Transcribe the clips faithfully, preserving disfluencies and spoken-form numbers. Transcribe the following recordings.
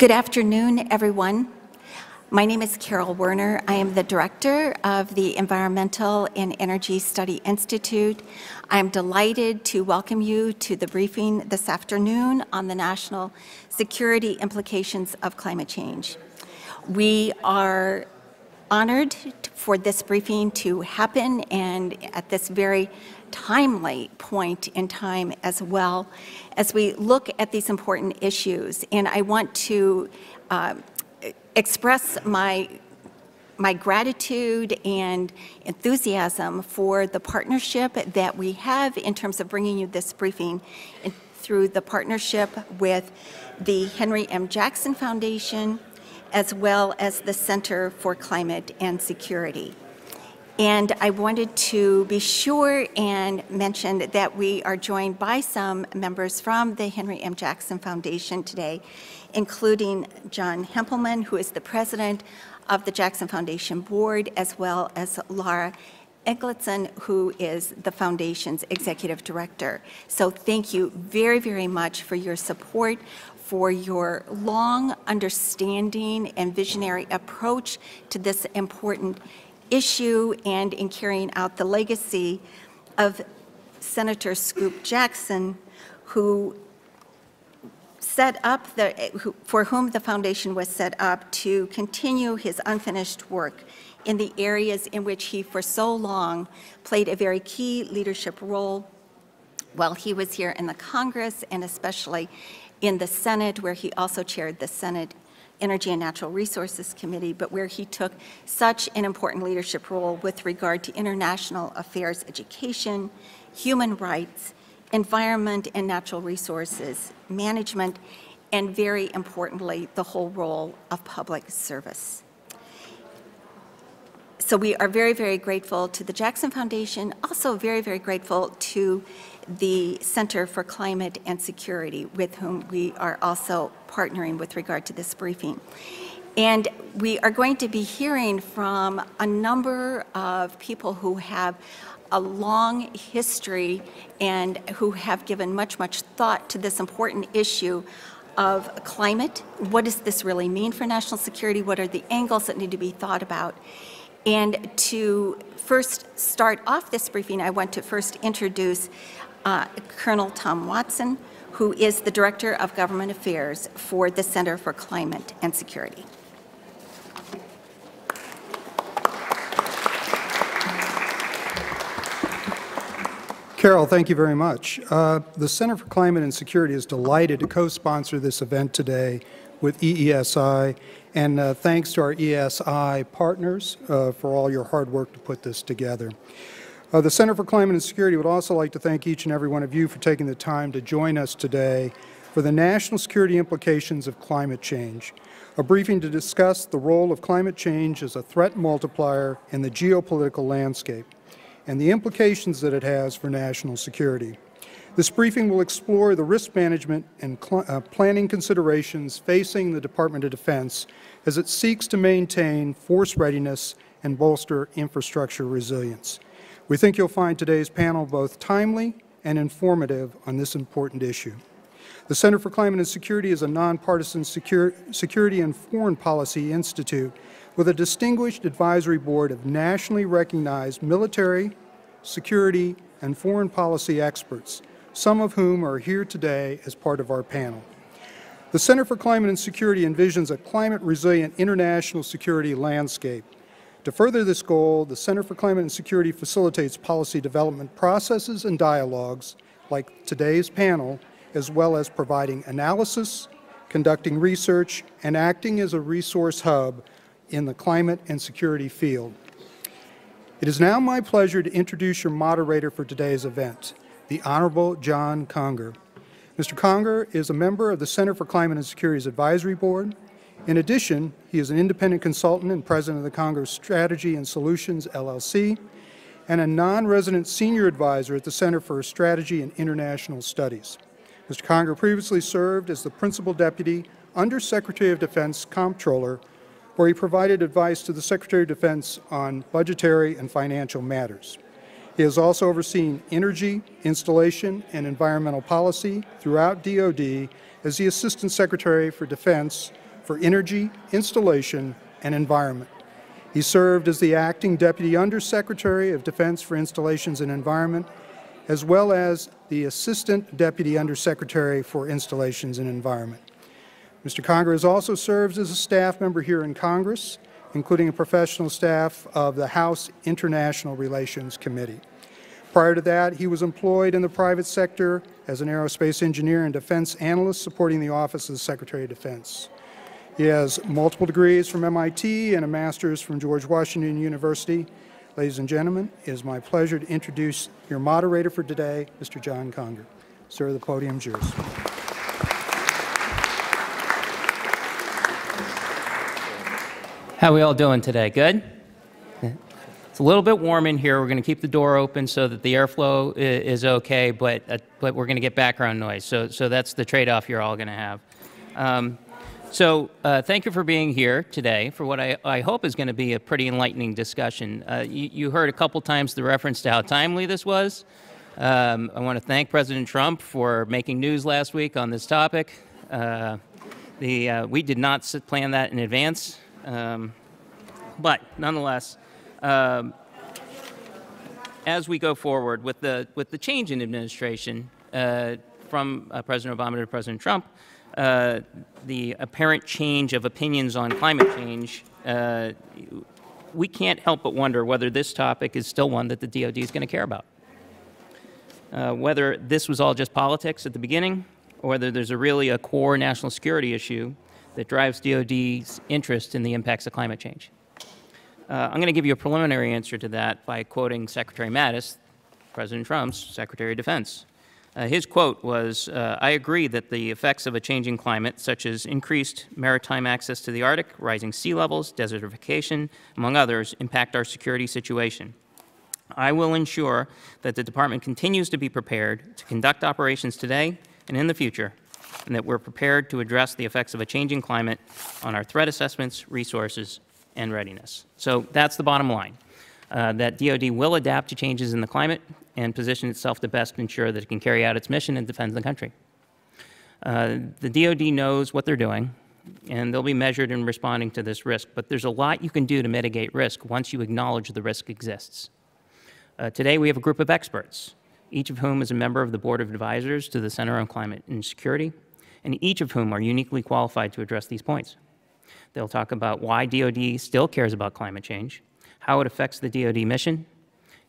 Good afternoon, everyone. My name is Carol Werner. I am the director of the Environmental and Energy Study Institute. I am delighted to welcome you to the briefing this afternoon on the national security implications of climate change. We are honored for this briefing to happen and at this very timely point in time as well as we look at these important issues. And I want to uh, express my, my gratitude and enthusiasm for the partnership that we have in terms of bringing you this briefing through the partnership with the Henry M. Jackson Foundation, as well as the Center for Climate and Security. And I wanted to be sure and mention that we are joined by some members from the Henry M. Jackson Foundation today, including John Hempelman, who is the president of the Jackson Foundation Board, as well as Laura Eglitson, who is the foundation's executive director. So thank you very, very much for your support, for your long understanding and visionary approach to this important issue and in carrying out the legacy of Senator Scoop Jackson, who set up the, who, for whom the foundation was set up to continue his unfinished work in the areas in which he for so long played a very key leadership role while he was here in the Congress and especially in the Senate, where he also chaired the Senate Energy and Natural Resources Committee, but where he took such an important leadership role with regard to international affairs education, human rights, environment and natural resources management, and very importantly, the whole role of public service. So we are very, very grateful to the Jackson Foundation, also very, very grateful to the Center for Climate and Security, with whom we are also partnering with regard to this briefing. And we are going to be hearing from a number of people who have a long history and who have given much, much thought to this important issue of climate. What does this really mean for national security? What are the angles that need to be thought about? And to first start off this briefing, I want to first introduce Uh, Colonel Tom Watson, who is the Director of Government Affairs for the Center for Climate and Security. Carol, thank you very much. Uh, the Center for Climate and Security is delighted to co-sponsor this event today with E E S I, and uh, thanks to our E E S I partners uh, for all your hard work to put this together. Uh, the Center for Climate and Security would also like to thank each and every one of you for taking the time to join us today for the national security implications of climate change, a briefing to discuss the role of climate change as a threat multiplier in the geopolitical landscape and the implications that it has for national security. This briefing will explore the risk management and uh, planning considerations facing the Department of Defense as it seeks to maintain force readiness and bolster infrastructure resilience. We think you'll find today's panel both timely and informative on this important issue. The Center for Climate and Security is a nonpartisan secure, security and foreign policy institute with a distinguished advisory board of nationally recognized military, security, and foreign policy experts, some of whom are here today as part of our panel. The Center for Climate and Security envisions a climate-resilient international security landscape. To further this goal, the Center for Climate and Security facilitates policy development processes and dialogues like today's panel, as well as providing analysis, conducting research, and acting as a resource hub in the climate and security field. It is now my pleasure to introduce your moderator for today's event, the Honorable John Conger. Mister Conger is a member of the Center for Climate and Security's Advisory Board. In addition, he is an independent consultant and president of the Congress Strategy and Solutions, L L C, and a non-resident senior advisor at the Center for Strategy and International Studies. Mister Conger previously served as the principal deputy Undersecretary of Defense Comptroller, where he provided advice to the Secretary of Defense on budgetary and financial matters. He has also overseen energy, installation, and environmental policy throughout D O D as the Assistant Secretary for Defense for Energy, Installation, and Environment. He served as the Acting Deputy Undersecretary of Defense for Installations and Environment, as well as the Assistant Deputy Undersecretary for Installations and Environment. Mister Conger has also served as a staff member here in Congress, including a professional staff of the House International Relations Committee. Prior to that, he was employed in the private sector as an aerospace engineer and defense analyst supporting the Office of the Secretary of Defense. He has multiple degrees from M I T and a master's from George Washington University. Ladies and gentlemen, it is my pleasure to introduce your moderator for today, Mister John Conger. Sir, the podium is yours. How are we all doing today? Good? It's a little bit warm in here. We're going to keep the door open so that the airflow is okay, but, uh, but we're going to get background noise. So, so that's the trade-off you're all going to have. Um, so uh, thank you for being here today for what I, I hope is going to be a pretty enlightening discussion. Uh, you, you heard a couple times the reference to how timely this was. Um, I want to thank President Trump for making news last week on this topic. Uh, the, uh, we did not plan that in advance. Um, but nonetheless, um, as we go forward with the with the change in administration uh, from uh, President Obama to President Trump, uh, the apparent change of opinions on climate change, uh, we can't help but wonder whether this topic is still one that the D O D is going to care about. Uh, whether this was all just politics at the beginning, or whether there's a really a core national security issue that drives D O D's interest in the impacts of climate change. Uh, I'm going to give you a preliminary answer to that by quoting Secretary Mattis, President Trump's Secretary of Defense. Uh, his quote was, uh, I agree that the effects of a changing climate, such as increased maritime access to the Arctic, rising sea levels, desertification, among others, impact our security situation. I will ensure that the Department continues to be prepared to conduct operations today and in the future, and that we're prepared to address the effects of a changing climate on our threat assessments, resources, and readiness. So that's the bottom line, uh, that D O D will adapt to changes in the climate and position itself to best ensure that it can carry out its mission and defend the country. Uh, the D O D knows what they're doing, and they'll be measured in responding to this risk, but there's a lot you can do to mitigate risk once you acknowledge the risk exists. Uh, today we have a group of experts, each of whom is a member of the Board of Advisors to the Center on Climate and Security, and each of whom are uniquely qualified to address these points. They'll talk about why D O D still cares about climate change, how it affects the D O D mission,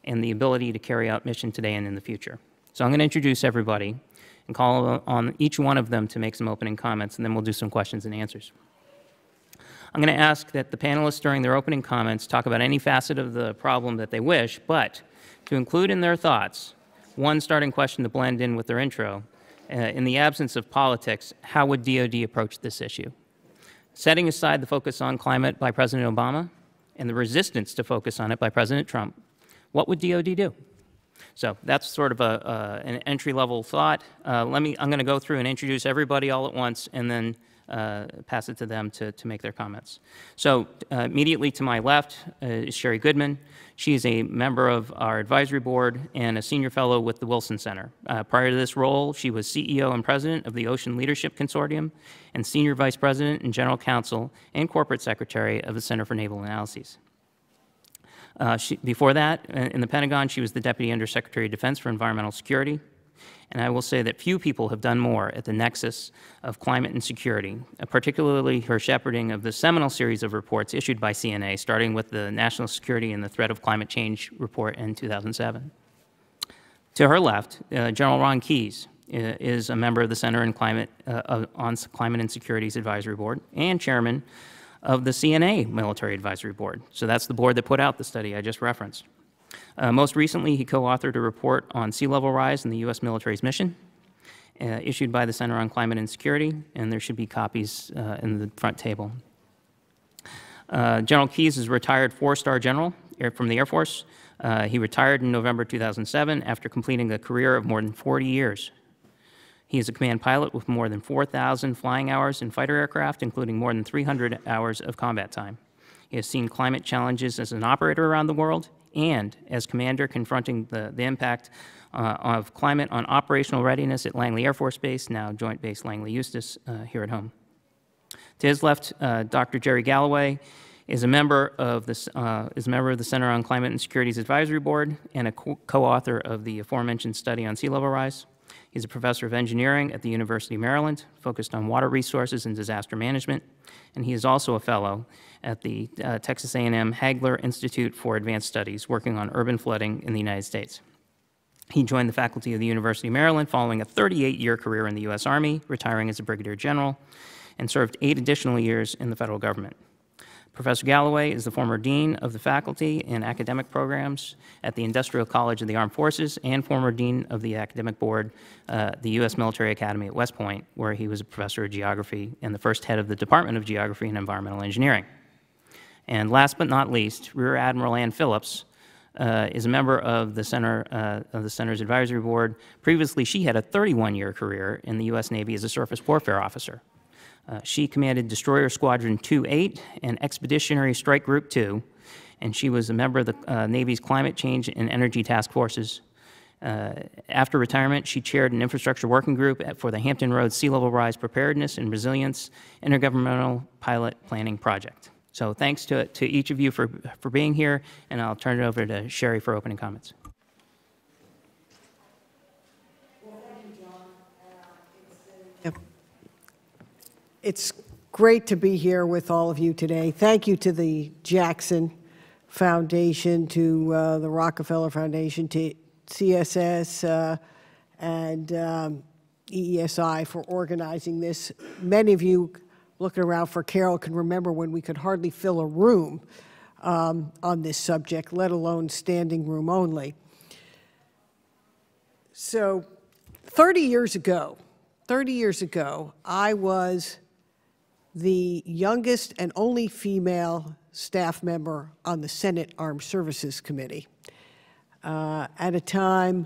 and the ability to carry out mission today and in the future. So I'm going to introduce everybody and call on each one of them to make some opening comments, and then we'll do some questions and answers. I'm going to ask that the panelists during their opening comments talk about any facet of the problem that they wish, but to include in their thoughts one starting question to blend in with their intro. Uh, in the absence of politics, how would D O D approach this issue? Setting aside the focus on climate by President Obama and the resistance to focus on it by President Trump, what would D O D do? So that's sort of a, uh, an entry-level thought. Uh, let me, I'm going to go through and introduce everybody all at once and then uh, pass it to them to, to make their comments. So uh, immediately to my left uh, is Sherry Goodman. She is a member of our advisory board and a senior fellow with the Wilson Center. Uh, prior to this role, she was C E O and president of the Ocean Leadership Consortium and senior vice president and general counsel and corporate secretary of the Center for Naval Analyses. Uh, she, before that, in the Pentagon, she was the Deputy Undersecretary of Defense for Environmental Security. And I will say that few people have done more at the nexus of climate and security, particularly her shepherding of the seminal series of reports issued by C N A, starting with the National Security and the Threat of Climate Change report in two thousand seven. To her left, uh, General Ron Keys uh, is a member of the Center on Climate, uh, on Climate and Security's Advisory Board and chairman of the C N A Military Advisory Board. So that's the board that put out the study I just referenced. Uh, most recently, he co-authored a report on sea level rise and the U S military's mission, uh, issued by the Center on Climate and Security, and there should be copies uh, in the front table. Uh, General Keys is a retired four-star general from the Air Force. Uh, he retired in November two thousand seven after completing a career of more than forty years. He is a command pilot with more than four thousand flying hours in fighter aircraft, including more than three hundred hours of combat time. He has seen climate challenges as an operator around the world, and as commander confronting the, the impact uh, of climate on operational readiness at Langley Air Force Base, now Joint Base Langley Eustis, uh, here at home. To his left, uh, Doctor Jerry Galloway is a member of the uh, is a member of the Center on Climate and Security's Advisory Board and a co-author of the aforementioned study on sea level rise. He's a professor of engineering at the University of Maryland, focused on water resources and disaster management, and he is also a fellow at the uh, Texas A and M Hagler Institute for Advanced Studies, working on urban flooding in the United States. He joined the faculty of the University of Maryland following a thirty-eight year career in the U S Army, retiring as a brigadier general, and served eight additional years in the federal government. Professor Galloway is the former dean of the faculty in academic programs at the Industrial College of the Armed Forces and former dean of the academic board uh, the U S Military Academy at West Point, where he was a professor of geography and the first head of the Department of Geography and Environmental Engineering. And last but not least, Rear Admiral Ann Phillips uh, is a member of the Center uh, of the Center's Advisory Board. Previously, she had a thirty-one year career in the U S Navy as a surface warfare officer. Uh, she commanded Destroyer Squadron two eight and Expeditionary Strike Group two, and she was a member of the uh, Navy's Climate Change and Energy Task Forces. Uh, after retirement, she chaired an infrastructure working group at, for the Hampton Roads Sea Level Rise Preparedness and Resilience Intergovernmental Pilot Planning Project. So thanks to, to each of you for, for being here, and I'll turn it over to Sherry for opening comments. It's great to be here with all of you today. Thank you to the Jackson Foundation, to uh, the Rockefeller Foundation, to C S S uh, and um, E E S I for organizing this. Many of you looking around for Carol can remember when we could hardly fill a room um, on this subject, let alone standing room only. So thirty years ago, thirty years ago, I was the youngest and only female staff member on the Senate Armed Services Committee uh, at a time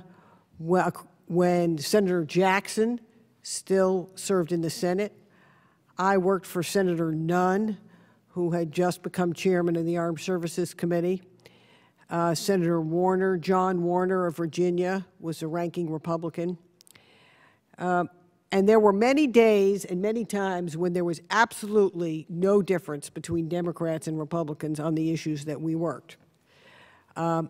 when Senator Jackson still served in the Senate. I worked for Senator Nunn, who had just become chairman of the Armed Services Committee. Uh, Senator Warner, John Warner of Virginia, was a ranking Republican. Uh, And there were many days and many times when there was absolutely no difference between Democrats and Republicans on the issues that we worked. Um,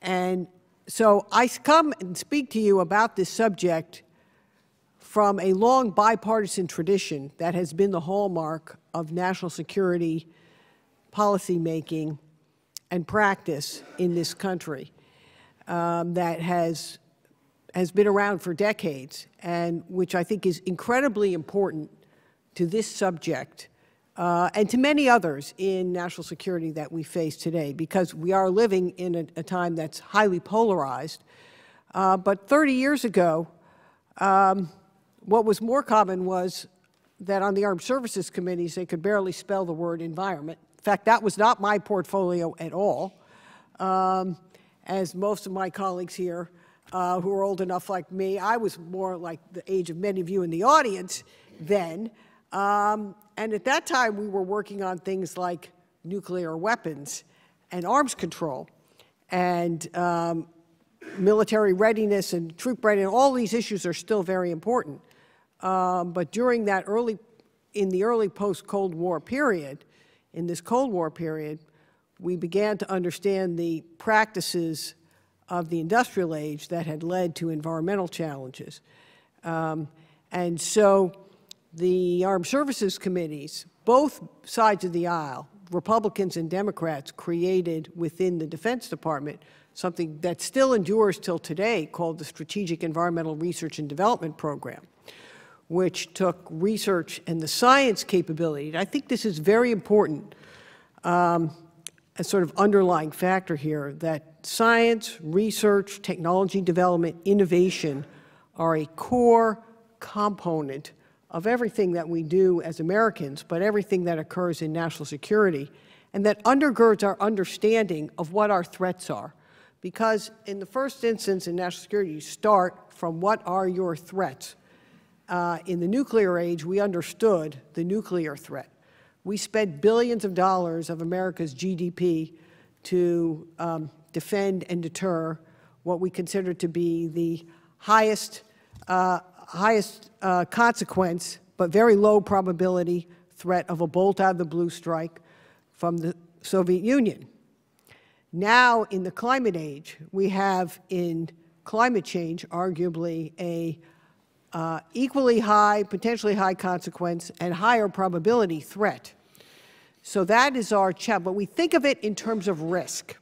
and so I come and speak to you about this subject from a long bipartisan tradition that has been the hallmark of national security policymaking and practice in this country um, that has has been around for decades, and which I think is incredibly important to this subject uh, and to many others in national security that we face today, because we are living in a, a time that's highly polarized. Uh, but thirty years ago, um, what was more common was that on the Armed Services Committees, they could barely spell the word environment. In fact, that was not my portfolio at all, um, as most of my colleagues here Uh, who are old enough like me. I was more like the age of many of you in the audience then. Um, and at that time, we were working on things like nuclear weapons and arms control and um, military readiness and troop readiness. All these issues are still very important. Um, but during that early, in the early post-Cold War period, in this Cold War period, we began to understand the practices of the industrial age that had led to environmental challenges. Um, and so the Armed Services Committees, both sides of the aisle, Republicans and Democrats, created within the Defense Department something that still endures till today called the Strategic Environmental Research and Development Program, which took research and the science capability. And I think this is very important, um, a sort of underlying factor here, that science, research, technology development, innovation are a core component of everything that we do as Americans, but everything that occurs in national security, and that undergirds our understanding of what our threats are. Because in the first instance in national security, you start from what are your threats. Uh, in the nuclear age, we understood the nuclear threat. We spent billions of dollars of America's G D P to um, defend and deter what we consider to be the highest, uh, highest uh, consequence, but very low probability threat of a bolt-out-of-the-blue strike from the Soviet Union. Now, in the climate age, we have in climate change arguably a uh, equally high, potentially high consequence and higher probability threat. So that is our challenge. But we think of it in terms of risk.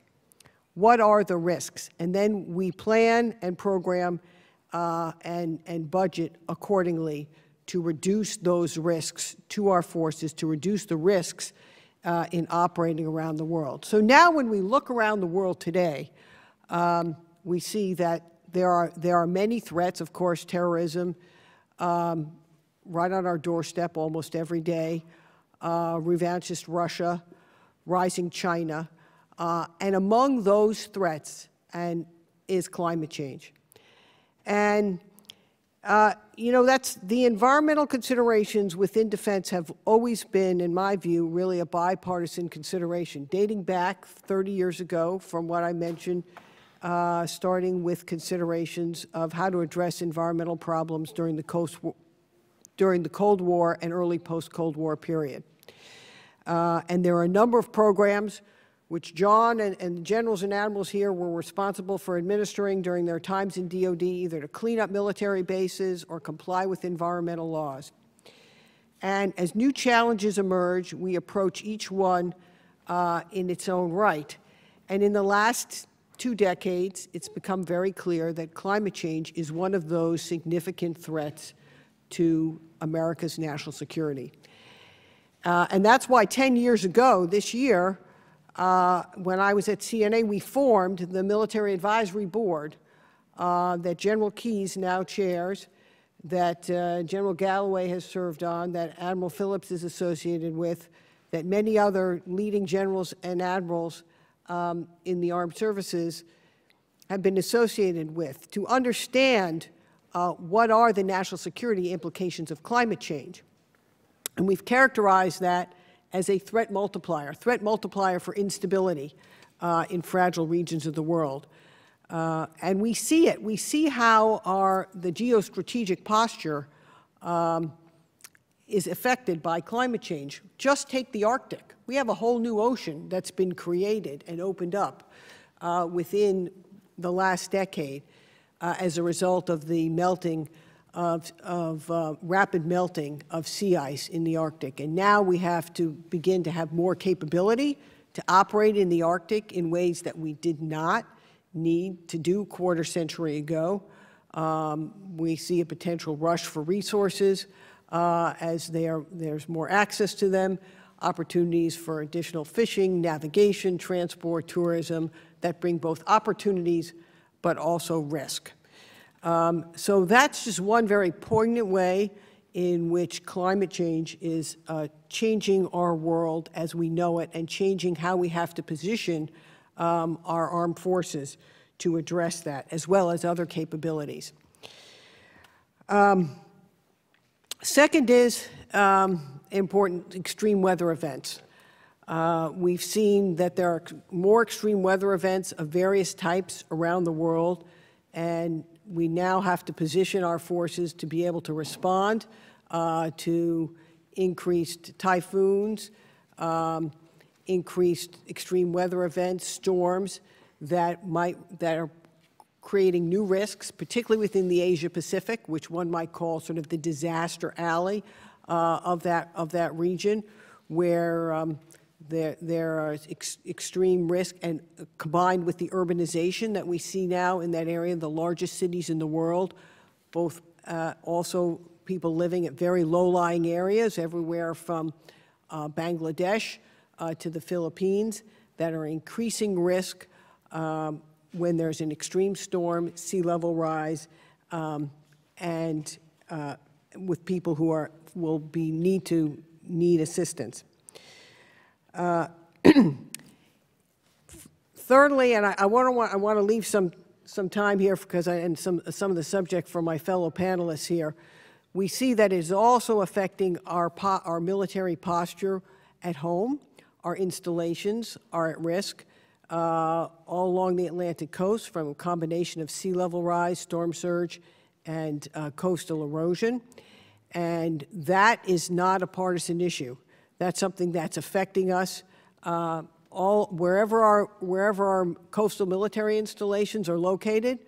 What are the risks? And then we plan and program uh, and, and budget accordingly to reduce those risks to our forces, to reduce the risks uh, in operating around the world. So now when we look around the world today, um, we see that there are, there are many threats, of course, terrorism, um, right on our doorstep almost every day. Uh, revanchist Russia, rising China, uh, and among those threats and is climate change. And, uh, you know, that's the environmental considerations within defense have always been, in my view, really a bipartisan consideration, dating back thirty years ago from what I mentioned, uh, starting with considerations of how to address environmental problems during the, coast, during the Cold War and early post-Cold War period. Uh, and there are a number of programs which John and, and the generals and admirals here were responsible for administering during their times in D O D, either to clean up military bases or comply with environmental laws. And as new challenges emerge, we approach each one uh, in its own right. And in the last two decades, it's become very clear that climate change is one of those significant threats to America's national security. Uh, and that's why ten years ago, this year, uh, when I was at C N A, we formed the Military Advisory Board uh, that General Keys now chairs, that uh, General Galloway has served on, that Admiral Phillips is associated with, that many other leading generals and admirals um, in the armed services have been associated with, to understand uh, what are the national security implications of climate change. And we've characterized that as a threat multiplier, threat multiplier for instability uh, in fragile regions of the world. Uh, and we see it. We see how our, the geostrategic posture um, is affected by climate change. Just take the Arctic. We have a whole new ocean that's been created and opened up uh, within the last decade uh, as a result of the melting of, of uh, rapid melting of sea ice in the Arctic. And now we have to begin to have more capability to operate in the Arctic in ways that we did not need to do a quarter century ago. Um, we see a potential rush for resources uh, as they are, there's more access to them, opportunities for additional fishing, navigation, transport, tourism that bring both opportunities but also risk. Um, so that's just one very poignant way in which climate change is uh, changing our world as we know it and changing how we have to position um, our armed forces to address that, as well as other capabilities. Um, second is um, important extreme weather events. Uh, we've seen that there are more extreme weather events of various types around the world, and we now have to position our forces to be able to respond uh, to increased typhoons, um, increased extreme weather events, storms that might, that are creating new risks, particularly within the Asia Pacific, which one might call sort of the disaster alley uh, of that of that region, where um, There, there are ex extreme risk, and uh, combined with the urbanization that we see now in that area, the largest cities in the world, both uh, also people living at very low-lying areas, everywhere from uh, Bangladesh uh, to the Philippines, that are increasing risk um, when there's an extreme storm, sea level rise, um, and uh, with people who are, will be need to need assistance. Uh, thirdly, and I, I want to I want to leave some some time here because I, and some some of the subject for my fellow panelists here, we see that it is also affecting our po our military posture at home. Our installations are at risk uh, all along the Atlantic coast from a combination of sea level rise, storm surge, and uh, coastal erosion, and that is not a partisan issue. That's something that's affecting us. Uh, all wherever our wherever our coastal military installations are located,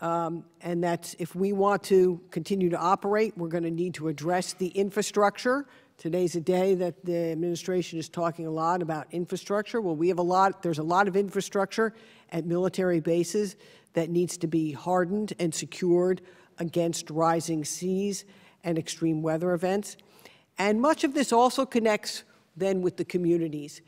um, and that's if we want to continue to operate, we're going to need to address the infrastructure. Today's a day that the administration is talking a lot about infrastructure. Well, we have a lot. There's a lot of infrastructure at military bases that needs to be hardened and secured against rising seas and extreme weather events. And much of this also connects then with the communities.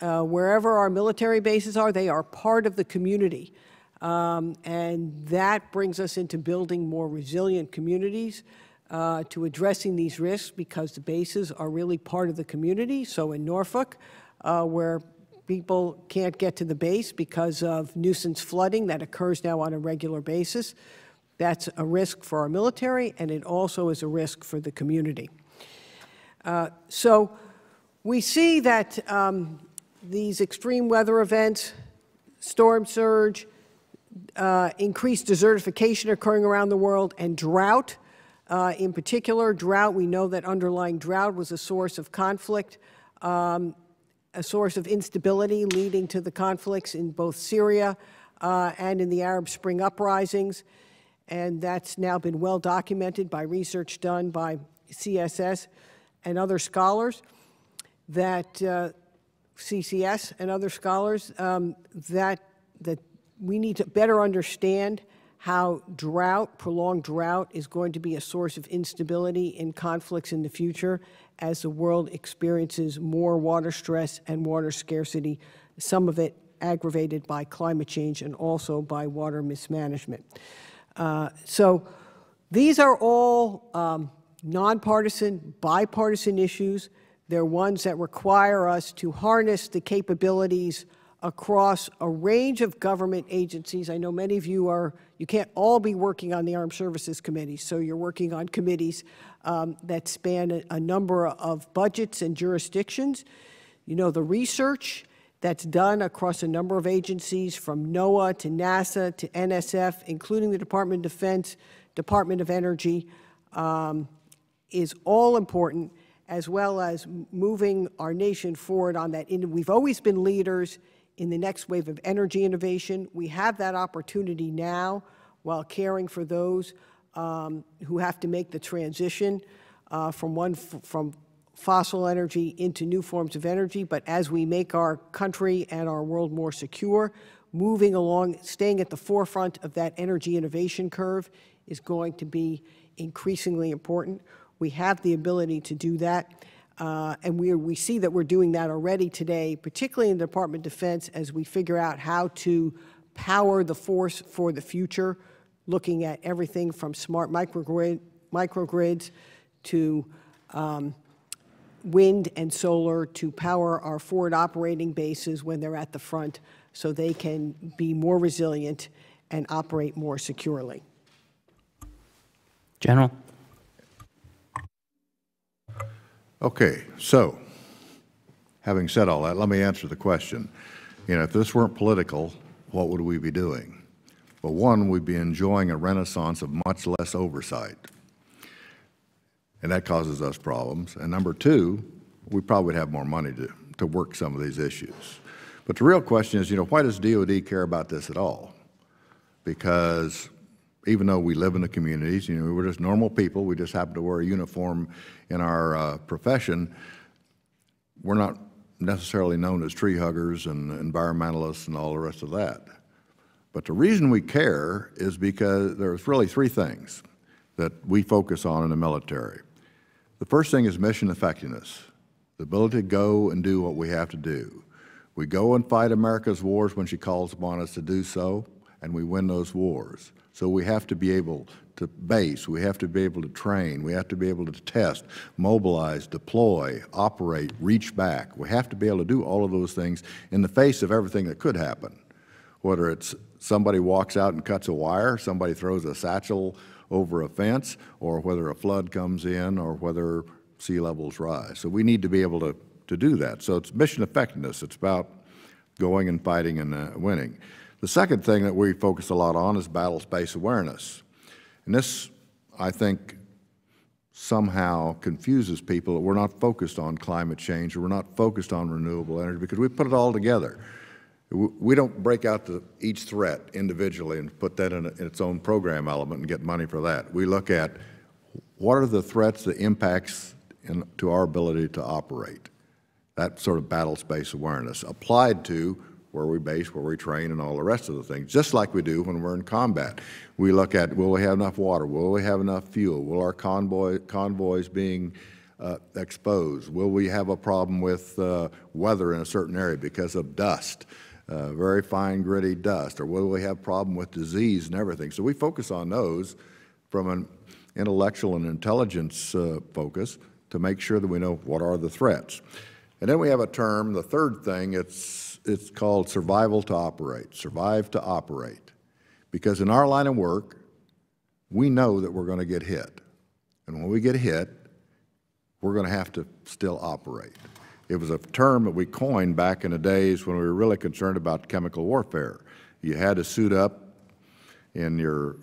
Uh, wherever our military bases are, they are part of the community. Um, and that brings us into building more resilient communities uh, to addressing these risks, because the bases are really part of the community. So in Norfolk, uh, where people can't get to the base because of nuisance flooding that occurs now on a regular basis, that's a risk for our military, and it also is a risk for the community. Uh, so we see that um, these extreme weather events, storm surge, uh, increased desertification occurring around the world, and drought. Uh, in particular, drought, we know that underlying drought was a source of conflict, um, a source of instability leading to the conflicts in both Syria uh, and in the Arab Spring uprisings. And that's now been well documented by research done by C S S and other scholars, that uh, C C S and other scholars, um, that, that we need to better understand how drought, prolonged drought, is going to be a source of instability in conflicts in the future as the world experiences more water stress and water scarcity, some of it aggravated by climate change and also by water mismanagement. Uh, so these are all um, nonpartisan, bipartisan issues. They're ones that require us to harness the capabilities across a range of government agencies. I know many of you are, you can't all be working on the Armed Services Committee, so you're working on committees um, that span a, a number of budgets and jurisdictions. You know, the research that's done across a number of agencies, from NOAA to NASA to N S F, including the Department of Defense, Department of Energy, um, is all important, as well as moving our nation forward on that. We've always been leaders in the next wave of energy innovation. We have that opportunity now while caring for those um, who have to make the transition uh, from one f from fossil energy into new forms of energy. But as we make our country and our world more secure, moving along, staying at the forefront of that energy innovation curve is going to be increasingly important. We have the ability to do that, uh, and we, we see that we're doing that already today, particularly in the Department of Defense, as we figure out how to power the force for the future, looking at everything from smart microgrid, microgrids to um, wind and solar to power our forward operating bases when they're at the front, so they can be more resilient and operate more securely. General. Okay, so having said all that, let me answer the question. You know, if this weren't political, what would we be doing? Well, one, we'd be enjoying a renaissance of much less oversight, and that causes us problems. And number two, we probably would have more money to, to work some of these issues. But the real question is, you know, why does D O D care about this at all? Because even though we live in the communities, you know, we're just normal people, we just happen to wear a uniform in our uh, profession, we're not necessarily known as tree huggers and environmentalists and all the rest of that. But the reason we care is because there's really three things that we focus on in the military. The first thing is mission effectiveness, the ability to go and do what we have to do. We go and fight America's wars when she calls upon us to do so, and we win those wars. So we have to be able to base, we have to be able to train, we have to be able to test, mobilize, deploy, operate, reach back. We have to be able to do all of those things in the face of everything that could happen. Whether it's somebody walks out and cuts a wire, somebody throws a satchel over a fence, or whether a flood comes in, or whether sea levels rise. So we need to be able to, to do that. So it's mission effectiveness. It's about going and fighting and uh, winning. The second thing that we focus a lot on is battle space awareness. And this, I think, somehow confuses people that we're not focused on climate change or we're not focused on renewable energy, because we put it all together. We don't break out the, each threat individually and put that in, a, in its own program element and get money for that. We look at what are the threats, the impacts in, to our ability to operate, that sort of battle space awareness applied to where we base, where we train, and all the rest of the things, just like we do when we're in combat. We look at, will we have enough water? Will we have enough fuel? Will our convoy, convoys being uh, exposed? Will we have a problem with uh, weather in a certain area because of dust, uh, very fine, gritty dust? Or will we have a problem with disease and everything? So we focus on those from an intellectual and intelligence uh, focus to make sure that we know what are the threats. And then we have a term, the third thing, it's, it's called survival to operate, survive to operate. Because in our line of work, we know that we're going to get hit. And when we get hit, we're going to have to still operate. It was a term that we coined back in the days when we were really concerned about chemical warfare. You had to suit up in your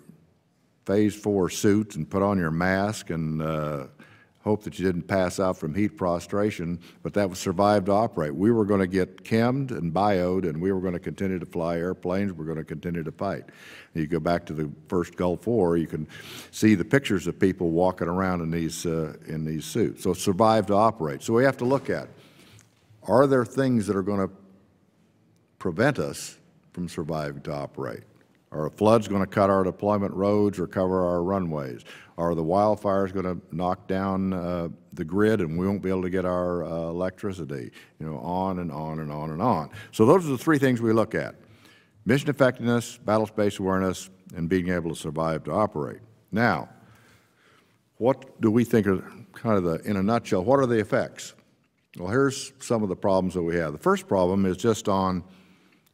phase four suits and put on your mask and uh, hope that you didn't pass out from heat prostration, but that was survive to operate. We were going to get chemmed and bioed, and we were going to continue to fly airplanes. We're going to continue to fight. And you go back to the first Gulf War, you can see the pictures of people walking around in these, uh, in these suits. So survive to operate. So we have to look at, are there things that are going to prevent us from surviving to operate? Are a flood's going to cut our deployment roads or cover our runways? Are the wildfires going to knock down uh, the grid and we won't be able to get our uh, electricity? You know, on and on and on and on. So those are the three things we look at. Mission effectiveness, battle space awareness, and being able to survive to operate. Now, what do we think are kind of the, in a nutshell, what are the effects? Well, here's some of the problems that we have. The first problem is just on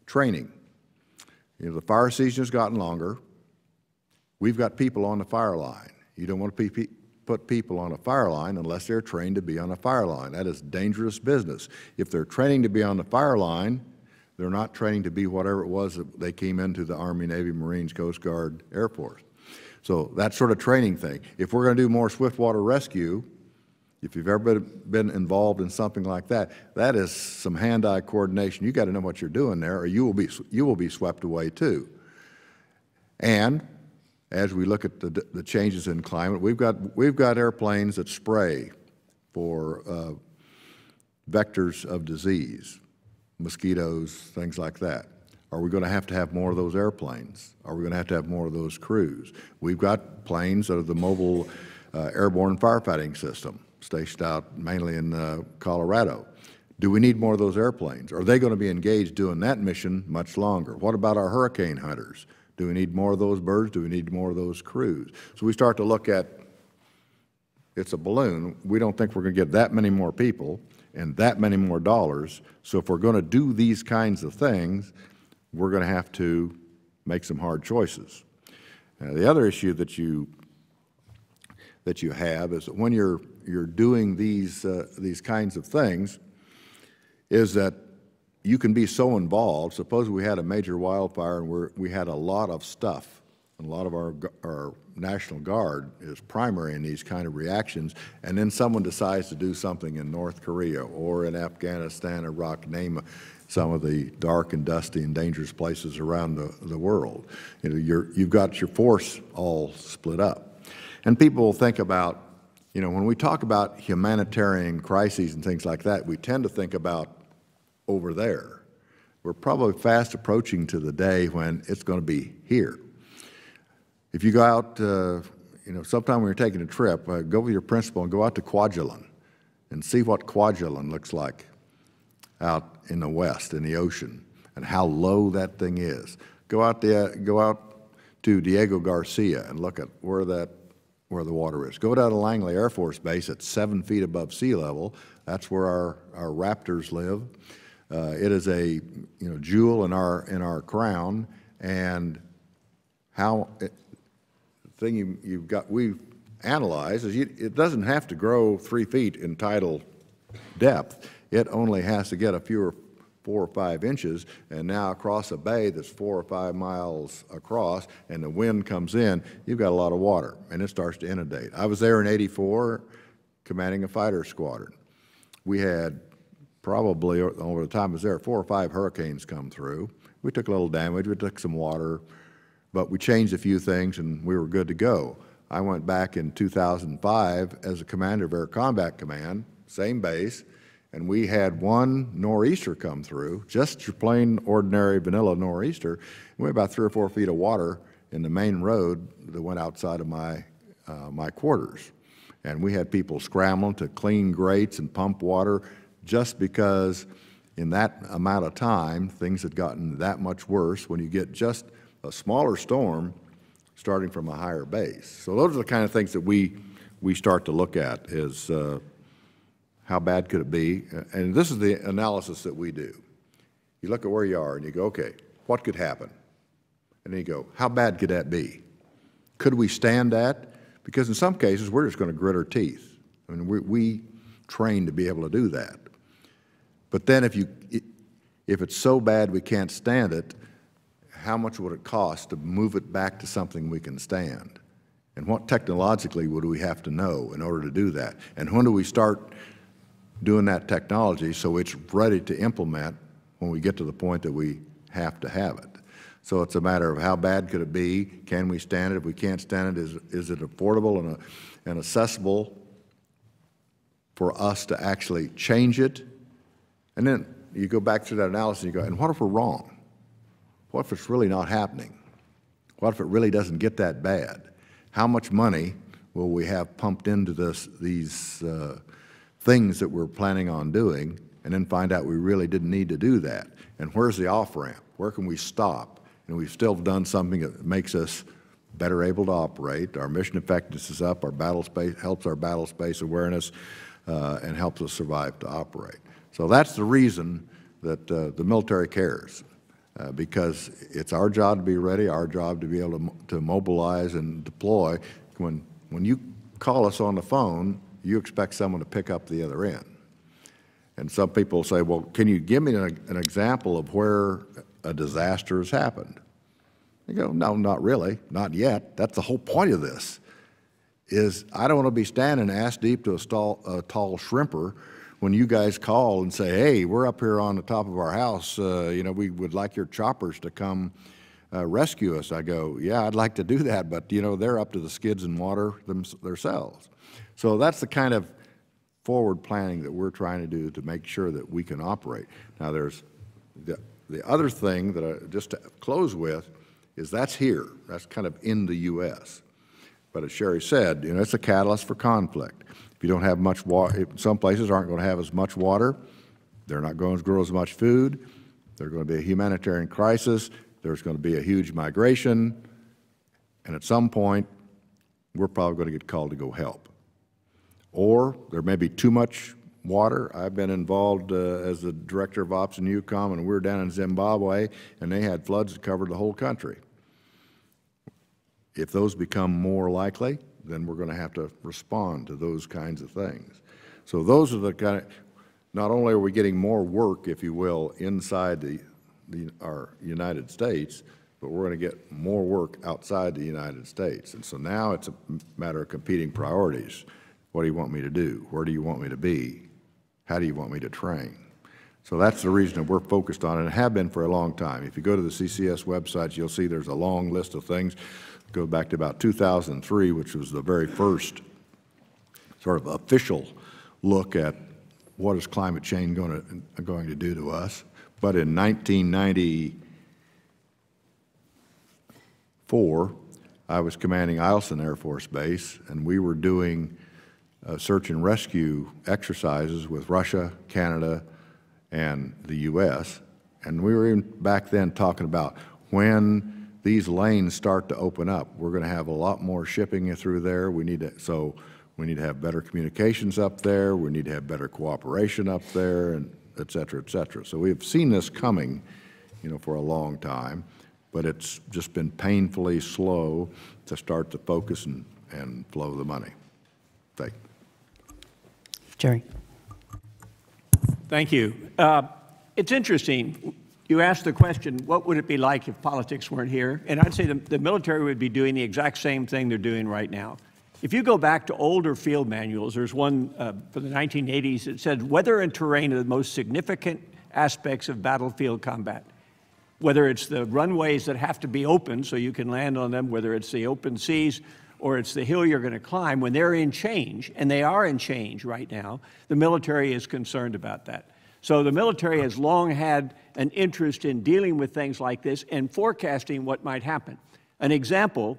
training. You know, the fire season has gotten longer. We've got people on the fire line. You don't want to put people on a fire line unless they're trained to be on a fire line. That is dangerous business. If they're training to be on the fire line, they're not training to be whatever it was that they came into the Army, Navy, Marines, Coast Guard, Air Force. So that sort of training thing. If we're going to do more swiftwater rescue, if you've ever been involved in something like that, that is some hand-eye coordination. You've got to know what you're doing there, or you will be, you will be swept away too. And as we look at the, the changes in climate, we've got, we've got airplanes that spray for uh, vectors of disease, mosquitoes, things like that. Are we going to have to have more of those airplanes? Are we going to have to have more of those crews? We've got planes that are the mobile uh, airborne firefighting system, stationed out mainly in uh, Colorado. Do we need more of those airplanes? Are they going to be engaged doing that mission much longer? What about our hurricane hunters? Do we need more of those birds? Do we need more of those crews? So we start to look at, it's a balloon. We don't think we're going to get that many more people and that many more dollars. So if we're going to do these kinds of things, we're going to have to make some hard choices. Now, the other issue that you that you have is that when you're you're doing these uh, these kinds of things, is that you can be so involved. Suppose we had a major wildfire and we're, we had a lot of stuff, and a lot of our our National Guard is primary in these kind of reactions, and then someone decides to do something in North Korea or in Afghanistan, Iraq, name some of the dark and dusty and dangerous places around the, the world. You know, you're, you've got your force all split up. And people will think about, you know, when we talk about humanitarian crises and things like that, we tend to think about over there. We're probably fast approaching to the day when it's going to be here. If you go out, uh, you know, sometime when you're taking a trip, uh, go with your principal and go out to Kwajalein and see what Kwajalein looks like out in the west, in the ocean, and how low that thing is. Go out, the, uh, go out to Diego Garcia and look at where that where the water is. Go down to Langley Air Force Base at seven feet above sea level. That's where our, our raptors live. Uh, it is a you know jewel in our in our crown. And how it, the thing you, you've got we've analyzed is you, it doesn't have to grow three feet in tidal depth. It only has to get a fewer four or five inches, and now across a bay that's four or five miles across, and the wind comes in, you've got a lot of water, and it starts to inundate. I was there in eighty-four, commanding a fighter squadron. We had probably, over the time I was there, four or five hurricanes come through. We took a little damage, we took some water, but we changed a few things and we were good to go. I went back in two thousand five as a commander of Air Combat Command, same base, and we had one nor'easter come through, just your plain, ordinary, vanilla nor'easter, and we had about three or four feet of water in the main road that went outside of my, uh, my quarters. And we had people scrambling to clean grates and pump water just because in that amount of time, things had gotten that much worse when you get just a smaller storm starting from a higher base. So those are the kind of things that we, we start to look at is uh, how bad could it be? And this is the analysis that we do. You look at where you are and you go, okay, what could happen? And then you go, how bad could that be? Could we stand that? Because in some cases, we're just going to grit our teeth. I mean, we, we train to be able to do that. But then if, you, if it's so bad we can't stand it, how much would it cost to move it back to something we can stand? And what technologically would we have to know in order to do that? And when do we start doing that technology so it's ready to implement when we get to the point that we have to have it? So it's a matter of how bad could it be? Can we stand it? If we can't stand it, is, is it affordable and, and accessible for us to actually change it? And then you go back through that analysis and you go, and what if we're wrong? What if it's really not happening? What if it really doesn't get that bad? How much money will we have pumped into this, these uh, things that we're planning on doing, and then find out we really didn't need to do that? And where's the off-ramp? Where can we stop? And we've still done something that makes us better able to operate. Our mission effectiveness is up, our battle space helps our battle space awareness, uh, and helps us survive to operate. So that's the reason that uh, the military cares. Uh, because it's our job to be ready, our job to be able to, to mobilize and deploy. When, when you call us on the phone, you expect someone to pick up the other end. And some people say, well, can you give me an, an example of where a disaster has happened? You go, no, not really, not yet. That's the whole point of this, is I don't want to be standing ass deep to a, stall, a tall shrimper when you guys call and say, hey, we're up here on the top of our house, uh, you know, we would like your choppers to come uh, rescue us. I go, yeah, I'd like to do that, but you know, they're up to the skids in water them themselves. So that's the kind of forward planning that we're trying to do to make sure that we can operate. Now there's the, the other thing that I just to close with is that's here, that's kind of in the U S. But as Sherry said, you know, it's a catalyst for conflict. If you don't have much water, some places aren't going to have as much water, they're not going to grow as much food, there's going to be a humanitarian crisis, there's going to be a huge migration, and at some point, we're probably going to get called to go help. Or there may be too much water. I've been involved uh, as the director of ops in U COM, and we were down in Zimbabwe, and they had floods that covered the whole country. If those become more likely, then we're going to have to respond to those kinds of things. So those are the kind of, not only are we getting more work, if you will, inside the, the, our United States, but we're going to get more work outside the United States. And so now it's a matter of competing priorities. What do you want me to do? Where do you want me to be? How do you want me to train? So that's the reason that we're focused on it and have been for a long time. If you go to the C C S websites, you'll see there's a long list of things. Go back to about two thousand three, which was the very first sort of official look at what is climate change going to, going to do to us. But in nineteen ninety-four, I was commanding Eielson Air Force Base, and we were doing uh, search and rescue exercises with Russia, Canada, and the U S. And we were even back then talking about when these lanes start to open up, we're going to have a lot more shipping through there. We need to, so we need to have better communications up there. We need to have better cooperation up there, and et cetera, et cetera. So we have seen this coming, you know, for a long time, but it's just been painfully slow to start to focus and, and flow the money. Thank you. Jerry. Thank you. Uh, It's interesting. You asked the question, what would it be like if politics weren't here? And I'd say the, the military would be doing the exact same thing they're doing right now. If you go back to older field manuals, there's one uh, from the nineteen eighties that said weather and terrain are the most significant aspects of battlefield combat. Whether it's the runways that have to be open so you can land on them, whether it's the open seas, or it's the hill you're going to climb, when they're in change, and they are in change right now, the military is concerned about that. So the military has long had an interest in dealing with things like this and forecasting what might happen. An example,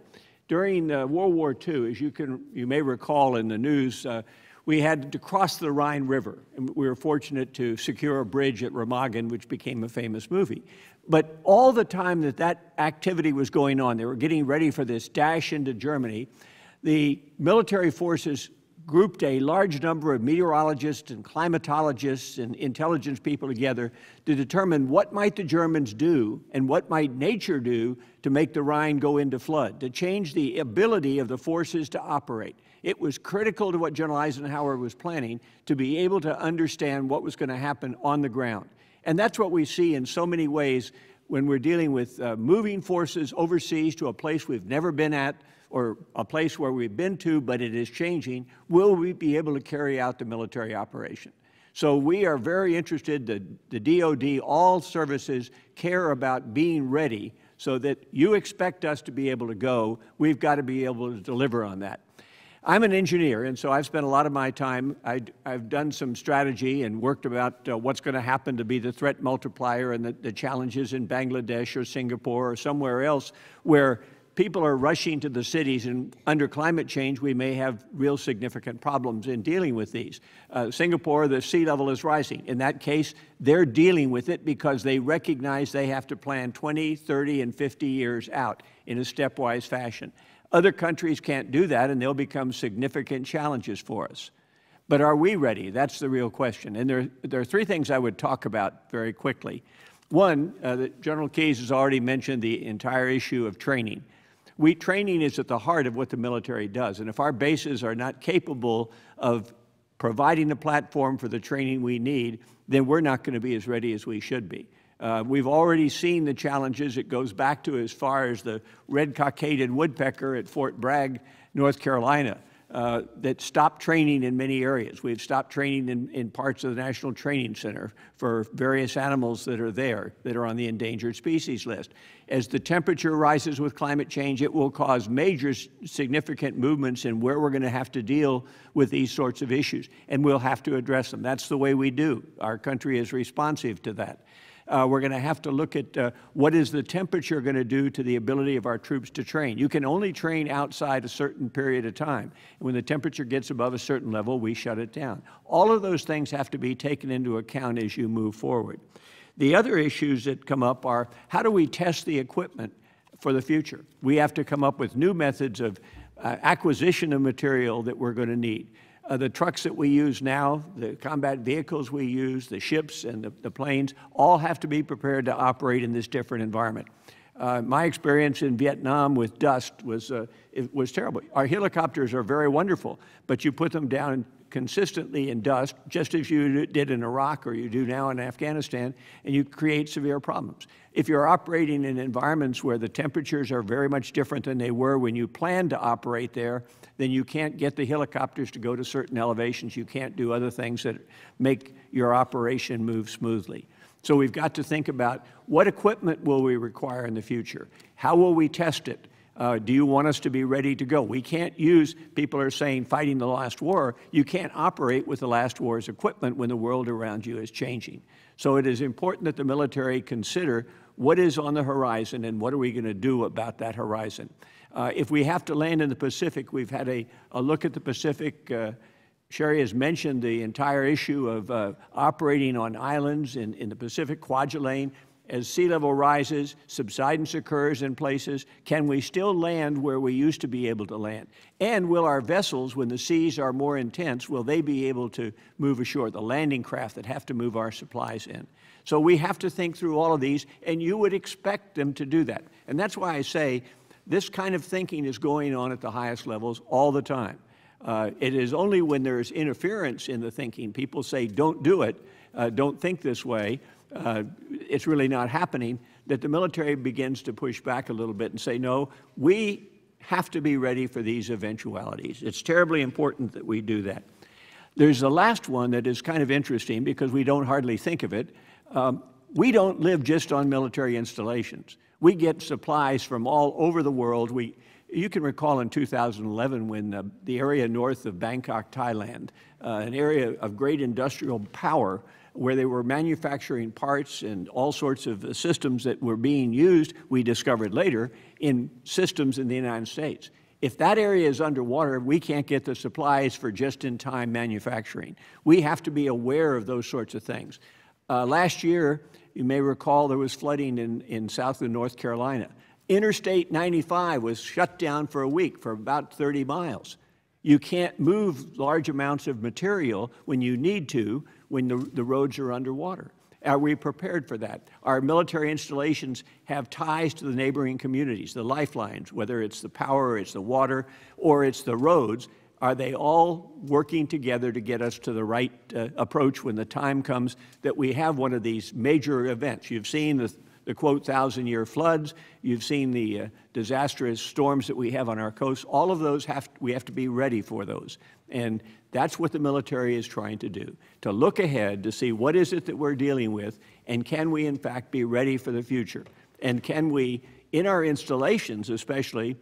during uh, World War Two, as you, can, you may recall in the news, uh, we had to cross the Rhine River. And we were fortunate to secure a bridge at Remagen, which became a famous movie. But all the time that that activity was going on, they were getting ready for this dash into Germany, the military forces grouped a large number of meteorologists and climatologists and intelligence people together to determine what might the Germans do and what might nature do to make the Rhine go into flood, to change the ability of the forces to operate. It was critical to what General Eisenhower was planning, to be able to understand what was going to happen on the ground. And that's what we see in so many ways when we're dealing with uh, moving forces overseas to a place we've never been at, or a place where we've been to, but it is changing. Will we be able to carry out the military operation? So we are very interested, the, the D O D, all services care about being ready so that you expect us to be able to go. We've got to be able to deliver on that. I'm an engineer, and so I've spent a lot of my time, I, I've done some strategy and worked about uh, what's going to happen to be the threat multiplier and the, the challenges in Bangladesh or Singapore or somewhere else where people are rushing to the cities, and under climate change, we may have real significant problems in dealing with these. Uh, Singapore, the sea level is rising. In that case, they're dealing with it because they recognize they have to plan twenty, thirty, and fifty years out in a stepwise fashion. Other countries can't do that, and they'll become significant challenges for us. But are we ready? That's the real question. And there, there are three things I would talk about very quickly. One, uh, General Keys has already mentioned the entire issue of training. We, training is at the heart of what the military does. And if our bases are not capable of providing the platform for the training we need, then we're not going to be as ready as we should be. Uh, we've already seen the challenges. It goes back to as far as the red cockaded woodpecker at Fort Bragg, North Carolina, uh, that stopped training in many areas. We've stopped training in, in parts of the National Training Center for various animals that are there, that are on the endangered species list. As the temperature rises with climate change, it will cause major significant movements in where we're going to have to deal with these sorts of issues, and we'll have to address them. That's the way we do. Our country is responsive to that. Uh, we're going to have to look at uh, what is the temperature going to do to the ability of our troops to train. You can only train outside a certain period of time. And when the temperature gets above a certain level, we shut it down. All of those things have to be taken into account as you move forward. The other issues that come up are, how do we test the equipment for the future? We have to come up with new methods of uh, acquisition of material that we're going to need. Uh, the trucks that we use now, the combat vehicles we use, the ships and the, the planes, all have to be prepared to operate in this different environment. Uh, my experience in Vietnam with dust was, uh, it was terrible. Our helicopters are very wonderful, but you put them down consistently in dust, just as you did in Iraq or you do now in Afghanistan, and you create severe problems. If you're operating in environments where the temperatures are very much different than they were when you planned to operate there, then you can't get the helicopters to go to certain elevations. You can't do other things that make your operation move smoothly. So we've got to think about, what equipment will we require in the future? How will we test it? Uh, do you want us to be ready to go? We can't use, people are saying, fighting the last war. You can't operate with the last war's equipment when the world around you is changing. So it is important that the military consider what is on the horizon and what are we going to do about that horizon. Uh, if we have to land in the Pacific, we've had a, a look at the Pacific. Uh, Sherry has mentioned the entire issue of uh, operating on islands in, in the Pacific, Kwajalein. As sea level rises, subsidence occurs in places. Can we still land where we used to be able to land? And will our vessels, when the seas are more intense, will they be able to move ashore, the landing craft that have to move our supplies in? So we have to think through all of these, and you would expect them to do that. And that's why I say this kind of thinking is going on at the highest levels all the time. Uh, it is only when there is interference in the thinking, people say, don't do it, uh, don't think this way. uh, it's really not happening, that the military begins to push back a little bit and say, no, we have to be ready for these eventualities. It's terribly important that we do that. There's the last one that is kind of interesting because we don't hardly think of it. Um, we don't live just on military installations. We get supplies from all over the world. We, you can recall in two thousand eleven when the, the area north of Bangkok, Thailand, uh, an area of great industrial power where they were manufacturing parts and all sorts of systems that were being used, we discovered later, in systems in the United States. If that area is underwater, we can't get the supplies for just-in-time manufacturing. We have to be aware of those sorts of things. Uh, last year, you may recall there was flooding in, in South and North Carolina. Interstate ninety-five was shut down for a week for about thirty miles. You can't move large amounts of material when you need to when the, the roads are underwater. Are we prepared for that? Our military installations have ties to the neighboring communities, the lifelines, whether it's the power, it's the water, or it's the roads. Are they all working together to get us to the right uh, approach when the time comes that we have one of these major events? You've seen the, the quote, thousand-year floods. You've seen the uh, disastrous storms that we have on our coast. All of those, have, we have to be ready for those. And that's what the military is trying to do, to look ahead to see what is it that we're dealing with, and can we, in fact, be ready for the future? And can we, in our installations especially,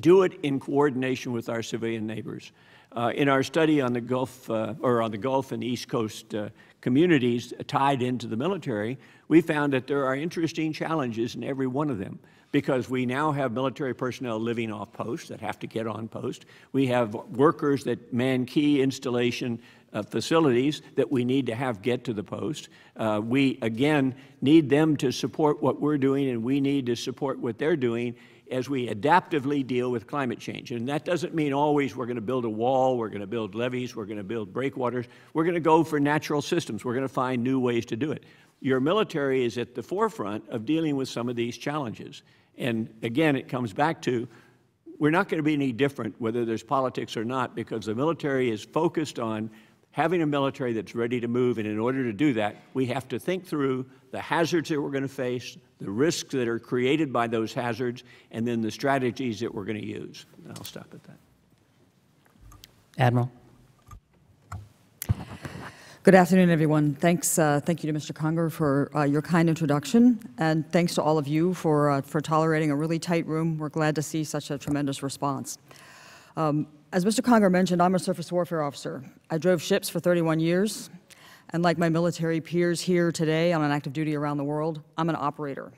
do it in coordination with our civilian neighbors? Uh, in our study on the Gulf, uh, or on the Gulf and East Coast uh, communities tied into the military, we found that there are interesting challenges in every one of them, because we now have military personnel living off post that have to get on post. We have workers that man key installation uh, facilities that we need to have get to the post. Uh, we, again, need them to support what we're doing, and we need to support what they're doing as we adaptively deal with climate change. And that doesn't mean always we're going to build a wall, we're going to build levees, we're going to build breakwaters. We're going to go for natural systems. We're going to find new ways to do it. Your military is at the forefront of dealing with some of these challenges. And again, it comes back to, we're not going to be any different whether there's politics or not, because the military is focused on having a military that's ready to move. And in order to do that, we have to think through the hazards that we're going to face, the risks that are created by those hazards, and then the strategies that we're going to use. And I'll stop at that. Admiral. Good afternoon, everyone. Thanks. Uh, thank you to Mister Conger for uh, your kind introduction, and thanks to all of you for uh, for tolerating a really tight room. We're glad to see such a tremendous response. Um, as Mister Conger mentioned, I'm a surface warfare officer. I drove ships for thirty-one years, and like my military peers here today on active duty around the world, I'm an operator.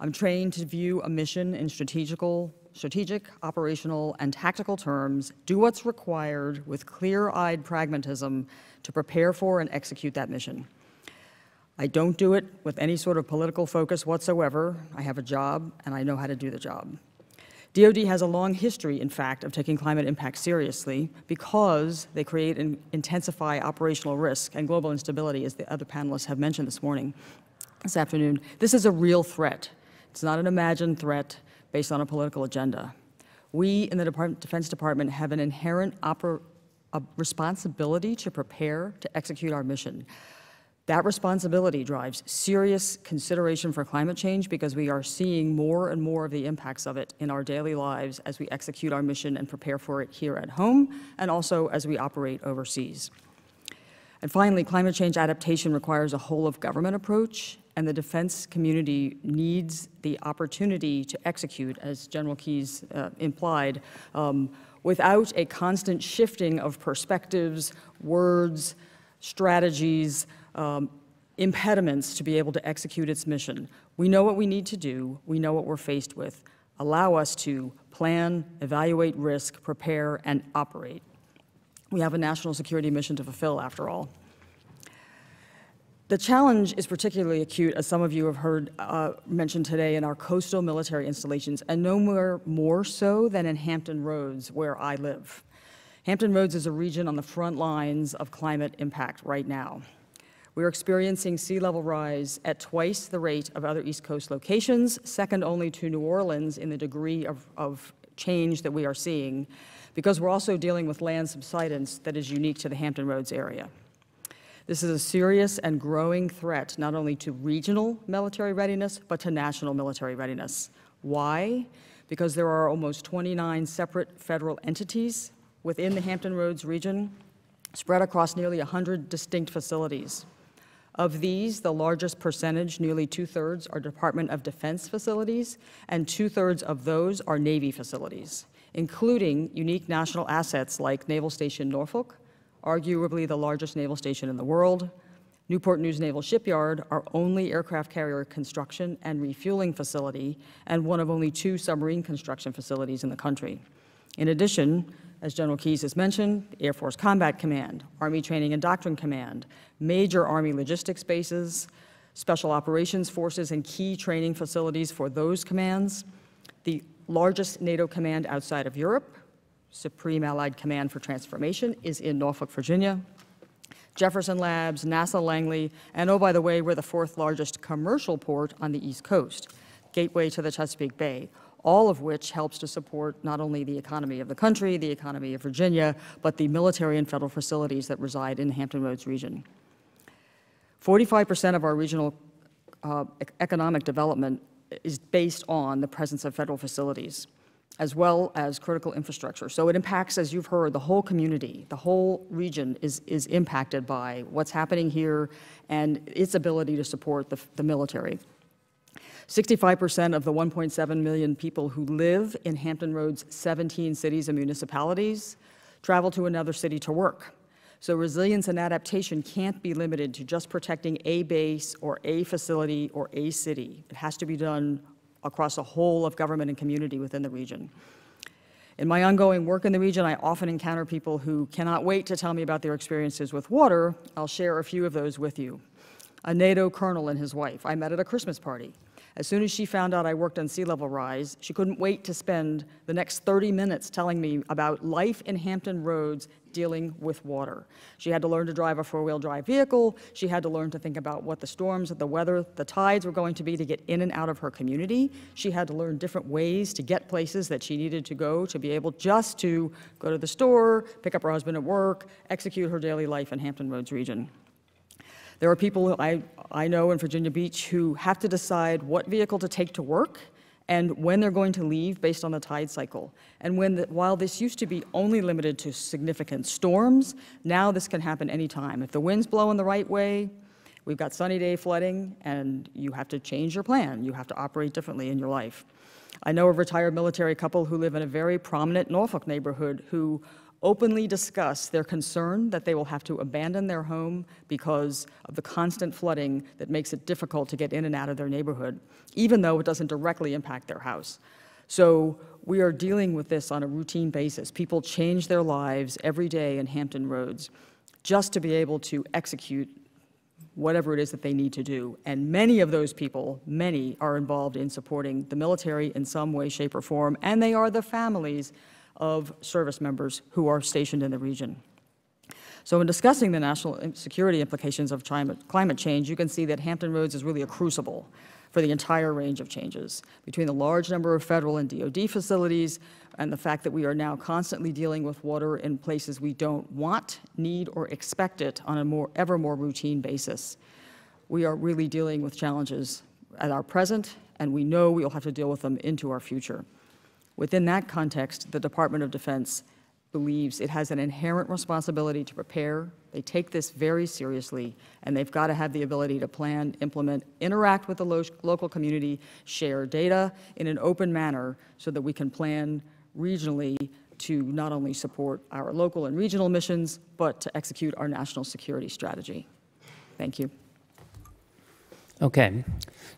I'm trained to view a mission in strategical, strategic, operational, and tactical terms, do what's required with clear-eyed pragmatism to prepare for and execute that mission. I don't do it with any sort of political focus whatsoever. I have a job, and I know how to do the job. D O D has a long history, in fact, of taking climate impact seriously because they create and intensify operational risk and global instability, as the other panelists have mentioned this morning, this afternoon. This is a real threat. It's not an imagined threat based on a political agenda. We in the Department, Defense Department have an inherent oper, a responsibility to prepare to execute our mission. That responsibility drives serious consideration for climate change, because we are seeing more and more of the impacts of it in our daily lives as we execute our mission and prepare for it here at home, and also as we operate overseas. And finally, climate change adaptation requires a whole of government approach, and the defense community needs the opportunity to execute, as General Keys uh, implied, um, without a constant shifting of perspectives, words, strategies, Um, impediments to be able to execute its mission. We know what we need to do. We know what we're faced with. Allow us to plan, evaluate risk, prepare, and operate. We have a national security mission to fulfill, after all. The challenge is particularly acute, as some of you have heard uh, mentioned today, in our coastal military installations, and nowhere more so than in Hampton Roads, where I live. Hampton Roads is a region on the front lines of climate impact right now. We're experiencing sea level rise at twice the rate of other East Coast locations, second only to New Orleans in the degree of, of change that we are seeing, because we're also dealing with land subsidence that is unique to the Hampton Roads area. This is a serious and growing threat, not only to regional military readiness, but to national military readiness. Why? Because there are almost twenty-nine separate federal entities within the Hampton Roads region, spread across nearly one hundred distinct facilities. Of these, the largest percentage, nearly two-thirds, are Department of Defense facilities, and two-thirds of those are Navy facilities, including unique national assets like Naval Station Norfolk, arguably the largest naval station in the world, Newport News Naval Shipyard, our only aircraft carrier construction and refueling facility, and one of only two submarine construction facilities in the country. In addition, as General Keys has mentioned, the Air Force Combat Command, Army Training and Doctrine Command, major Army logistics bases, special operations forces, and key training facilities for those commands, the largest NATO command outside of Europe, Supreme Allied Command for Transformation, is in Norfolk, Virginia, Jefferson Labs, NASA Langley, and oh, by the way, we're the fourth largest commercial port on the East Coast, gateway to the Chesapeake Bay, all of which helps to support not only the economy of the country, the economy of Virginia, but the military and federal facilities that reside in the Hampton Roads region. forty-five percent of our regional uh, economic development is based on the presence of federal facilities, as well as critical infrastructure. So it impacts, as you've heard, the whole community. The whole region is, is impacted by what's happening here and its ability to support the, the military. sixty-five percent of the one point seven million people who live in Hampton Roads' seventeen cities and municipalities travel to another city to work. So resilience and adaptation can't be limited to just protecting a base or a facility or a city. It has to be done across the whole of government and community within the region. In my ongoing work in the region, I often encounter people who cannot wait to tell me about their experiences with water. I'll share a few of those with you. A NATO colonel and his wife I met at a Christmas party. As soon as she found out I worked on sea level rise, she couldn't wait to spend the next thirty minutes telling me about life in Hampton Roads dealing with water. She had to learn to drive a four-wheel drive vehicle. She had to learn to think about what the storms, the weather, the tides were going to be to get in and out of her community. She had to learn different ways to get places that she needed to go to be able just to go to the store, pick up her husband at work, execute her daily life in Hampton Roads region. There are people who I, I know in Virginia Beach who have to decide what vehicle to take to work and when they're going to leave based on the tide cycle. And when the, while this used to be only limited to significant storms, now this can happen anytime. If the wind's blowing the right way, we've got sunny day flooding, and you have to change your plan. You have to operate differently in your life. I know a retired military couple who live in a very prominent Norfolk neighborhood who openly discuss their concern that they will have to abandon their home because of the constant flooding that makes it difficult to get in and out of their neighborhood, even though it doesn't directly impact their house. So we are dealing with this on a routine basis. People change their lives every day in Hampton Roads just to be able to execute whatever it is that they need to do. And many of those people, many, are involved in supporting the military in some way, shape, or form, and they are the families of service members who are stationed in the region. So in discussing the national security implications of climate change, you can see that Hampton Roads is really a crucible for the entire range of changes. Between the large number of federal and D O D facilities and the fact that we are now constantly dealing with water in places we don't want, need, or expect it on a more, ever more routine basis, we are really dealing with challenges at our present, and we know we'll have to deal with them into our future. Within that context, the Department of Defense believes it has an inherent responsibility to prepare. They take this very seriously, and they've got to have the ability to plan, implement, interact with the lo- local community, share data in an open manner so that we can plan regionally to not only support our local and regional missions, but to execute our national security strategy. Thank you. Okay,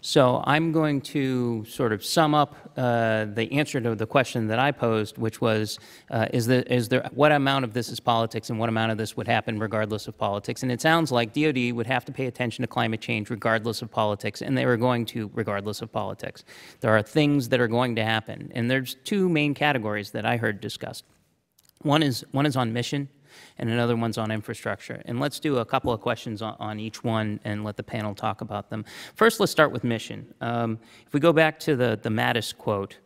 so I'm going to sort of sum up uh, the answer to the question that I posed, which was, uh, is, the, is there, what amount of this is politics and what amount of this would happen regardless of politics? And it sounds like D O D would have to pay attention to climate change regardless of politics, and they were going to regardless of politics. There are things that are going to happen, and there's two main categories that I heard discussed. One is, one is on mission, and another one's on infrastructure. And let's do a couple of questions on, on each one and let the panel talk about them. First, let's start with mission. Um, if we go back to the, the Mattis quote,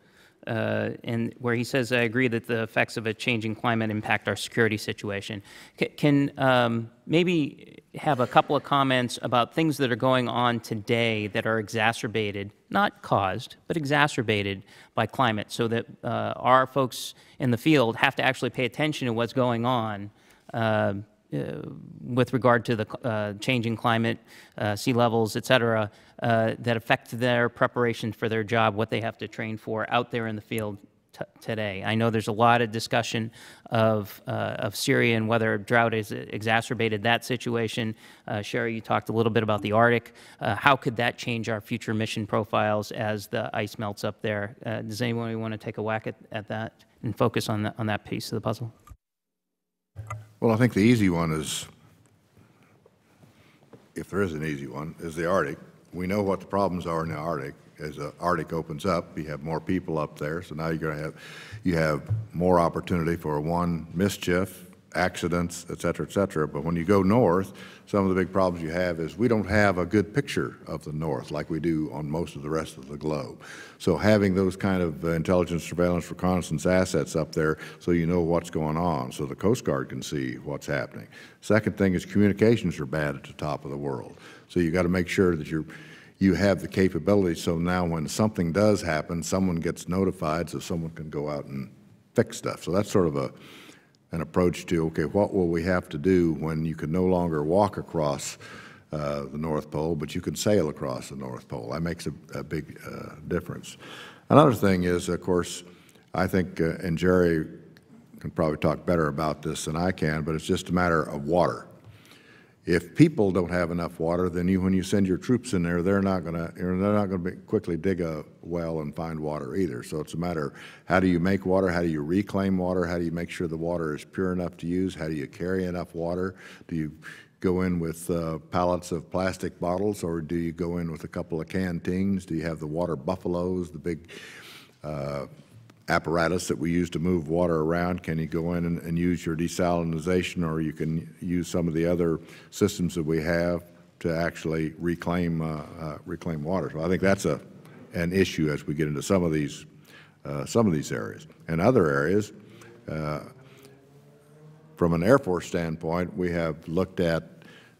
uh, and where he says, I agree that the effects of a changing climate impact our security situation. C can um, maybe have a couple of comments about things that are going on today that are exacerbated, not caused, but exacerbated by climate, so that uh, our folks in the field have to actually pay attention to what's going on uh, Uh, with regard to the uh, changing climate, uh, sea levels, et cetera, uh, that affect their preparation for their job, what they have to train for out there in the field t today. I know there's a lot of discussion of, uh, of Syria and whether drought has exacerbated that situation. Uh, Sherry, you talked a little bit about the Arctic. Uh, how could that change our future mission profiles as the ice melts up there? Uh, does anyone want to take a whack at, at that and focus on, the, on that piece of the puzzle? Well, I think the easy one is, if there is an easy one, is the Arctic. We know what the problems are in the Arctic. As the Arctic opens up, you have more people up there, so now you're going to have, you have more opportunity for, one, mischief, accidents, et cetera, et cetera. But when you go north, some of the big problems you have is we don't have a good picture of the north like we do on most of the rest of the globe. So having those kind of intelligence, surveillance, reconnaissance assets up there so you know what's going on, so the Coast Guard can see what's happening. Second thing is communications are bad at the top of the world. So you got to make sure that you're, you have the capability so now when something does happen, someone gets notified so someone can go out and fix stuff. So that's sort of a an approach to, okay, what will we have to do when you can no longer walk across uh, the North Pole, but you can sail across the North Pole? That makes a, a big uh, difference. Another thing is, of course, I think, uh, and Jerry can probably talk better about this than I can, but it's just a matter of water. If people don't have enough water, then you, when you send your troops in there, they're not going to, they're not going to quickly dig a well and find water either. So it's a matter of how do you make water, how do you reclaim water, how do you make sure the water is pure enough to use, how do you carry enough water? Do you go in with uh, pallets of plastic bottles, or do you go in with a couple of canteens? Do you have the water buffaloes, the big uh, apparatus that we use to move water around? Can you go in and, and use your desalinization, or you can use some of the other systems that we have to actually reclaim, uh, uh, reclaim water? So I think that's a, an issue as we get into some of these, uh, some of these areas. And other areas, uh, from an Air Force standpoint, we have looked at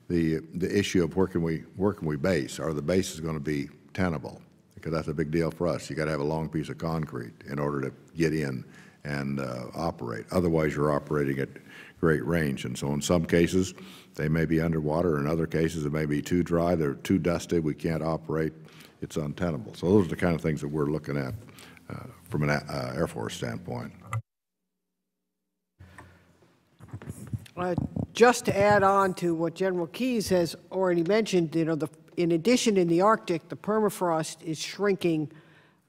the, the issue of where can we, where can we base? Are the bases going to be tenable? Because that's a big deal for us. You got to have a long piece of concrete in order to get in and uh, operate. Otherwise, you're operating at great range. And so in some cases, they may be underwater. In other cases, it may be too dry. They're too dusty. We can't operate. It's untenable. So those are the kind of things that we're looking at uh, from an uh, Air Force standpoint. Uh, just to add on to what General Keys has already mentioned, you know, the in addition, in the Arctic, the permafrost is shrinking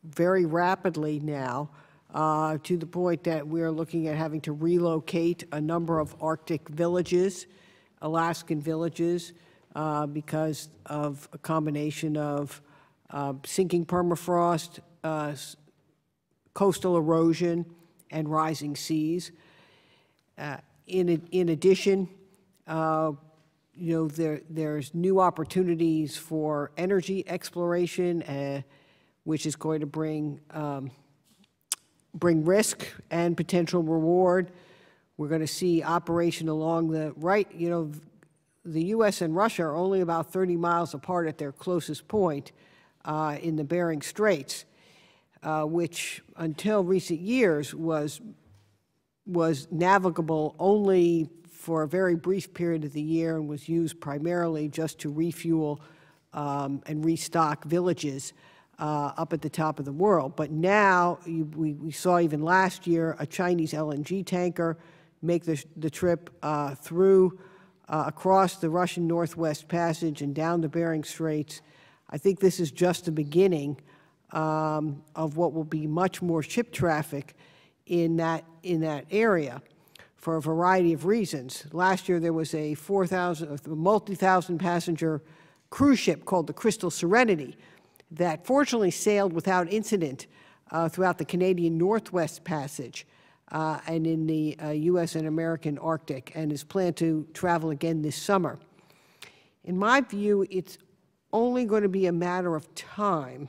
very rapidly now uh, to the point that we're looking at having to relocate a number of Arctic villages, Alaskan villages, uh, because of a combination of uh, sinking permafrost, uh, coastal erosion, and rising seas. Uh, in, in addition, uh, you know, there, there's new opportunities for energy exploration, uh, which is going to bring, um, bring risk and potential reward. We're going to see operation along the right, you know, the U S and Russia are only about thirty miles apart at their closest point uh, in the Bering Straits, uh, which until recent years was, was navigable only for a very brief period of the year and was used primarily just to refuel um, and restock villages uh, up at the top of the world. But now, you, we, we saw even last year a Chinese L N G tanker make the, the trip uh, through, uh, across the Russian Northwest Passage and down the Bering Straits. I think this is just the beginning um, of what will be much more ship traffic in that, in that area, for a variety of reasons. Last year there was a four thousand, a multi-thousand passenger cruise ship called the Crystal Serenity that fortunately sailed without incident uh, throughout the Canadian Northwest Passage uh, and in the uh, U S and American Arctic, and is planned to travel again this summer. In my view, it's only going to be a matter of time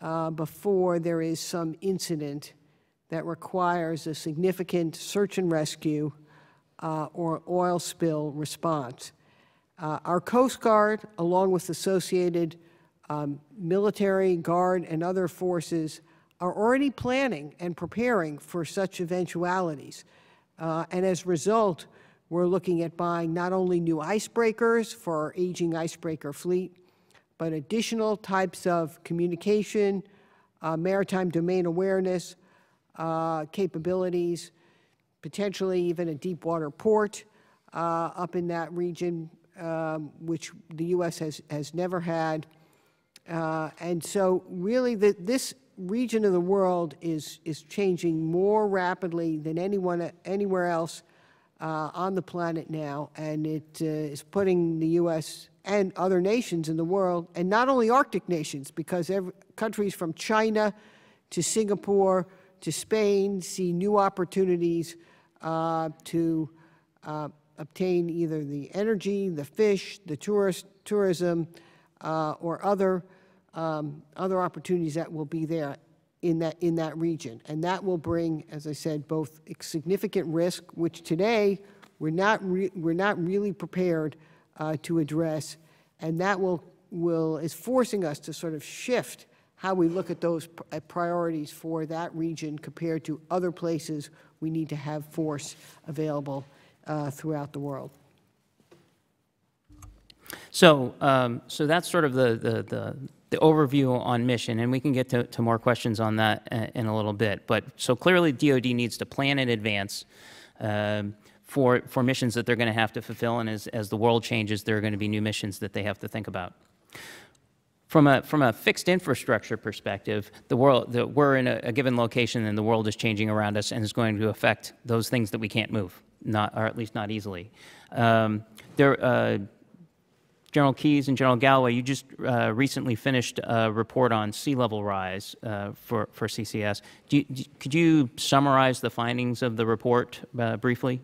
uh, before there is some incident that requires a significant search and rescue uh, or oil spill response. Uh, our Coast Guard, along with associated um, military, guard, and other forces, are already planning and preparing for such eventualities. Uh, and as a result, we're looking at buying not only new icebreakers for our aging icebreaker fleet, but additional types of communication, uh, maritime domain awareness, uh, capabilities, potentially even a deep water port uh, up in that region, um, which the U S has, has never had. Uh, and so really the, this region of the world is, is changing more rapidly than anyone anywhere else uh, on the planet now, and it uh, is putting the U S and other nations in the world, and not only Arctic nations, because every, countries from China to Singapore to Spain see new opportunities uh, to uh, obtain either the energy, the fish, the tourist, tourism, uh, or other Um, other opportunities that will be there in that, in that region. And that will bring, as I said, both significant risk, which today we're not, re we're not really prepared uh, to address, and that will, will, is forcing us to sort of shift how we look at those pr at priorities for that region compared to other places we need to have force available uh, throughout the world. So, um, so that's sort of the, the, the the overview on mission, and we can get to, to more questions on that uh, in a little bit. But so clearly D O D needs to plan in advance uh, for, for missions that they're going to have to fulfill, and as, as the world changes, there are going to be new missions that they have to think about. From a, from a fixed infrastructure perspective, the world, the, we're in a, a given location and the world is changing around us and is going to affect those things that we can't move, not, or at least not easily. Um, there, uh, General Keys and General Galloway, you just uh, recently finished a report on sea level rise uh, for, for C C S. Do you, do, could you summarize the findings of the report uh, briefly?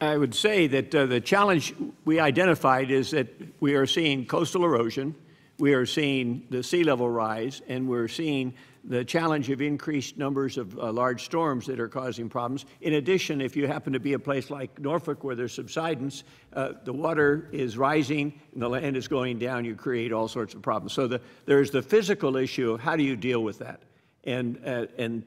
I would say that uh, the challenge we identified is that we are seeing coastal erosion, we are seeing the sea level rise, and we're seeing the challenge of increased numbers of uh, large storms that are causing problems. In addition, if you happen to be a place like Norfolk where there's subsidence, uh, the water is rising and the land is going down, you create all sorts of problems. So the, there's the physical issue of how do you deal with that? And, uh, and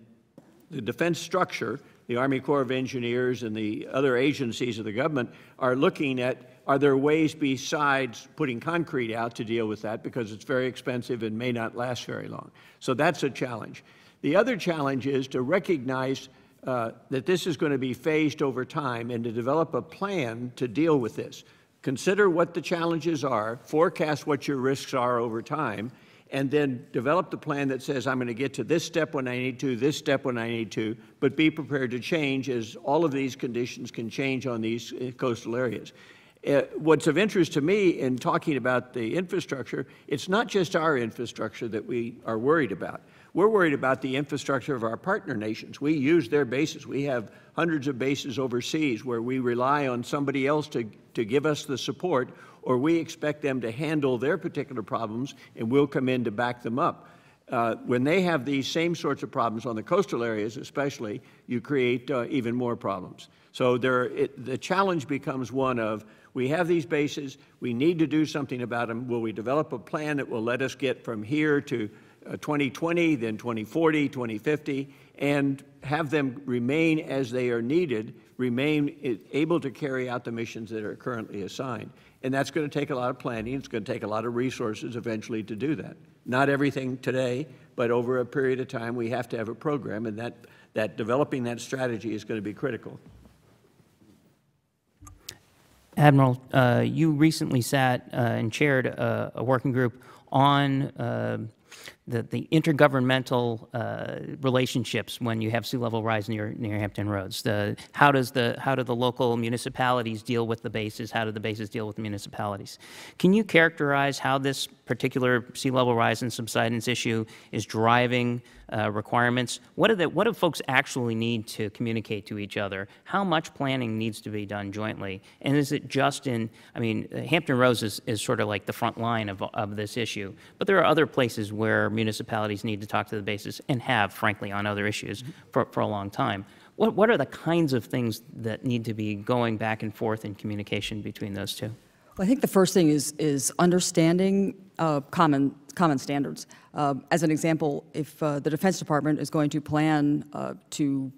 the defense structure, the Army Corps of Engineers and the other agencies of the government are looking at, are there ways besides putting concrete out to deal with that, because it's very expensive and may not last very long. So that's a challenge. The other challenge is to recognize uh, that this is going to be phased over time and to develop a plan to deal with this. Consider what the challenges are, forecast what your risks are over time, and then develop the plan that says I'm going to get to this step when I need to, this step when I need to, but be prepared to change as all of these conditions can change on these coastal areas. Uh, what's of interest to me in talking about the infrastructure, it's not just our infrastructure that we are worried about. We're worried about the infrastructure of our partner nations. We use their bases. We have hundreds of bases overseas where we rely on somebody else to, to give us the support, or we expect them to handle their particular problems and we'll come in to back them up. Uh, when they have these same sorts of problems on the coastal areas especially, you create uh, even more problems. So there, it, the challenge becomes one of, we have these bases, we need to do something about them. Will we develop a plan that will let us get from here to uh, twenty twenty, then twenty forty, twenty fifty, and have them remain as they are needed, remain able to carry out the missions that are currently assigned? And that's going to take a lot of planning. It's going to take a lot of resources eventually to do that. Not everything today, but over a period of time, we have to have a program, and that, that developing that strategy is going to be critical. Admiral, uh, you recently sat uh, and chaired a, a working group on uh, the, the intergovernmental uh, relationships when you have sea level rise near, near Hampton Roads. The, how, does the, how do the local municipalities deal with the bases? How do the bases deal with the municipalities? Can you characterize how this particular sea level rise and subsidence issue is driving uh, requirements? What, are the, what do folks actually need to communicate to each other? How much planning needs to be done jointly? And is it just in, I mean, Hampton Roads is, is sort of like the front line of, of this issue, but there are other places where municipalities need to talk to the bases and have, frankly, on other issues for, for a long time. What, what are the kinds of things that need to be going back and forth in communication between those two? Well, I think the first thing is, is understanding uh, common, common standards. Uh, as an example, if uh, the Defense Department is going to plan uh, to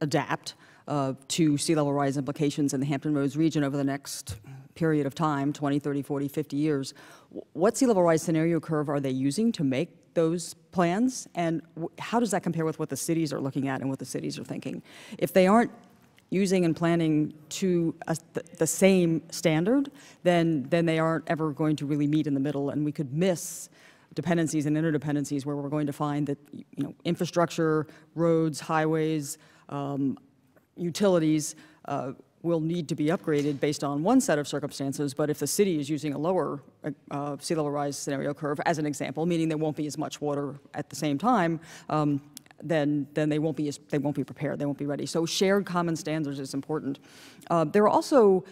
adapt uh, to sea level rise implications in the Hampton Roads region over the next period of time, twenty, thirty, forty, fifty years, what sea level rise scenario curve are they using to make those plans, and how does that compare with what the cities are looking at and what the cities are thinking? If they aren't using and planning to a, th the same standard, then, then they aren't ever going to really meet in the middle, and we could miss dependencies and interdependencies where we're going to find that, you know, infrastructure, roads, highways, um, utilities, uh, will need to be upgraded based on one set of circumstances, but if the city is using a lower uh, sea level rise scenario curve, as an example, meaning there won't be as much water at the same time, um, then then they won't be as, they won't be prepared, they won't be ready. So shared common standards is important. Uh, there are also,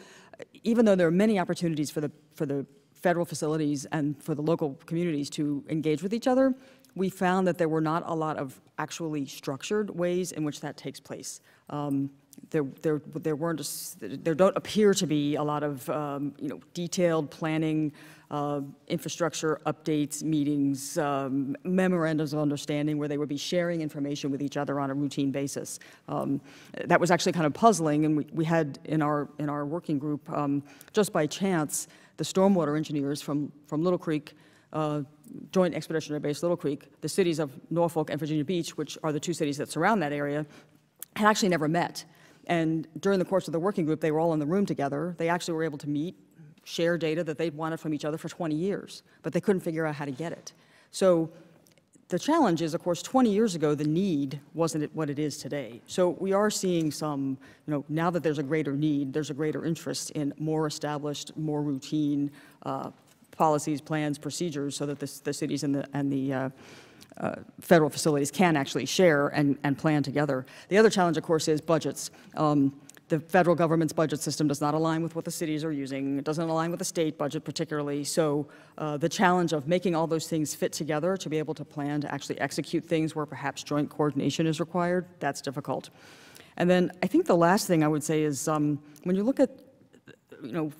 even though there are many opportunities for the for the federal facilities and for the local communities to engage with each other, we found that there were not a lot of actually structured ways in which that takes place. Um, There, there, there weren't. There don't appear to be a lot of, um, you know, detailed planning, uh, infrastructure updates, meetings, um, memorandums of understanding where they would be sharing information with each other on a routine basis. Um, that was actually kind of puzzling, and we, we had in our in our working group, um, just by chance, the stormwater engineers from from Little Creek. Uh, Joint Expeditionary Base Little Creek, the cities of Norfolk and Virginia Beach, which are the two cities that surround that area, had actually never met. And during the course of the working group, they were all in the room together. They actually were able to meet, share data that they'd wanted from each other for twenty years, but they couldn't figure out how to get it. So the challenge is, of course, twenty years ago, the need wasn't what it is today. So we are seeing some, you know, now that there's a greater need, there's a greater interest in more established, more routine uh, policies, plans, procedures, so that the, the cities and the, and the uh, Uh, federal facilities can actually share and, and plan together. The other challenge, of course, is budgets. Um, the federal government's budget system does not align with what the cities are using. It doesn't align with the state budget particularly. So uh, the challenge of making all those things fit together to be able to plan to actually execute things where perhaps joint coordination is required, that's difficult. And then I think the last thing I would say is um, when you look at, you know,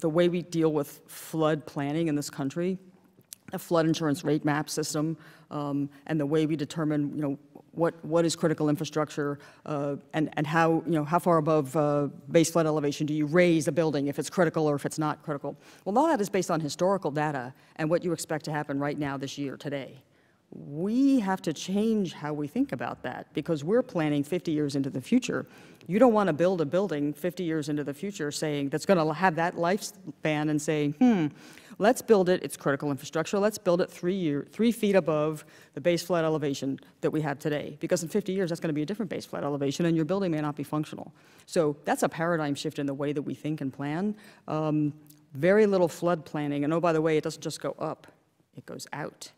the way we deal with flood planning in this country, a flood insurance rate map system, um, and the way we determine, you know, what what is critical infrastructure, uh, and and how, you know, how far above uh, base flood elevation do you raise a building if it's critical or if it's not critical? Well, all that is based on historical data and what you expect to happen right now, this year, today. We have to change how we think about that because we're planning fifty years into the future. You don't want to build a building fifty years into the future saying that's going to have that lifespan and say, hmm, let's build it, it's critical infrastructure, let's build it three, year, three feet above the base flood elevation that we have today. Because in fifty years, that's going to be a different base flood elevation and your building may not be functional. So that's a paradigm shift in the way that we think and plan. Um, very little flood planning, and oh, by the way, it doesn't just go up, it goes out.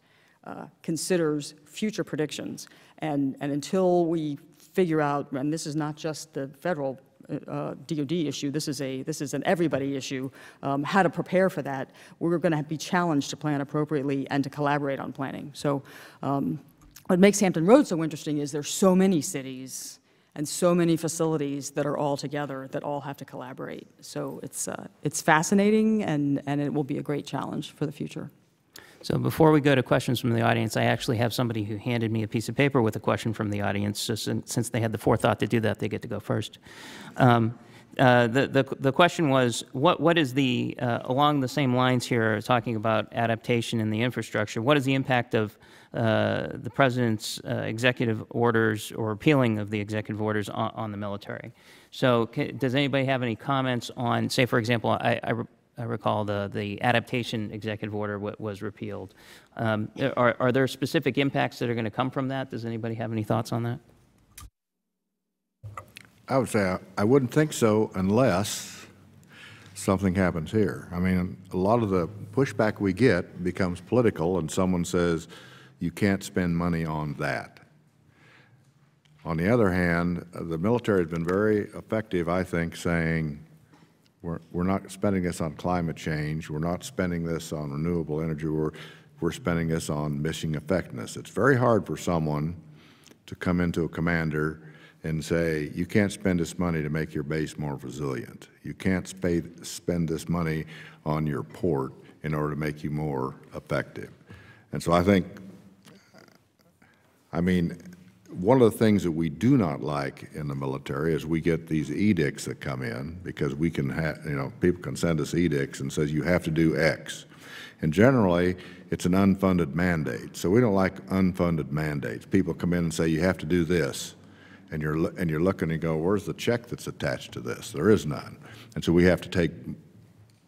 Uh, considers future predictions, and, and until we figure out, and this is not just the federal uh, D O D issue, this is, a, this is an everybody issue, um, how to prepare for that, we're going to be challenged to plan appropriately and to collaborate on planning. So um, what makes Hampton Roads so interesting is there's so many cities and so many facilities that are all together that all have to collaborate. So it's, uh, it's fascinating, and, and it will be a great challenge for the future. So before we go to questions from the audience, I actually have somebody who handed me a piece of paper with a question from the audience. So since they had the forethought to do that, they get to go first. Um, uh, the, the, the question was, what, what is the, uh, along the same lines here, talking about adaptation in the infrastructure, what is the impact of uh, the president's uh, executive orders or repealing of the executive orders on, on the military? So can, does anybody have any comments on, say, for example, I, I I recall the, the adaptation executive order w was repealed. Um, are, are there specific impacts that are going to come from that? Does anybody have any thoughts on that? I would say I, I wouldn't think so unless something happens here. I mean, a lot of the pushback we get becomes political, and someone says, you can't spend money on that. On the other hand, the military has been very effective, I think, saying, We're, we're not spending this on climate change. We're not spending this on renewable energy. We're, we're spending this on mission effectiveness. It's very hard for someone to come into a commander and say, you can't spend this money to make your base more resilient. You can't sp spend this money on your port in order to make you more effective. And so I think, I mean, one of the things that we do not like in the military is we get these edicts that come in, because we can have, you know, people can send us edicts and says you have to do X. And generally, it's an unfunded mandate. So we don't like unfunded mandates. People come in and say you have to do this, and you're and you're looking and go, where's the check that's attached to this? There is none. And so we have to take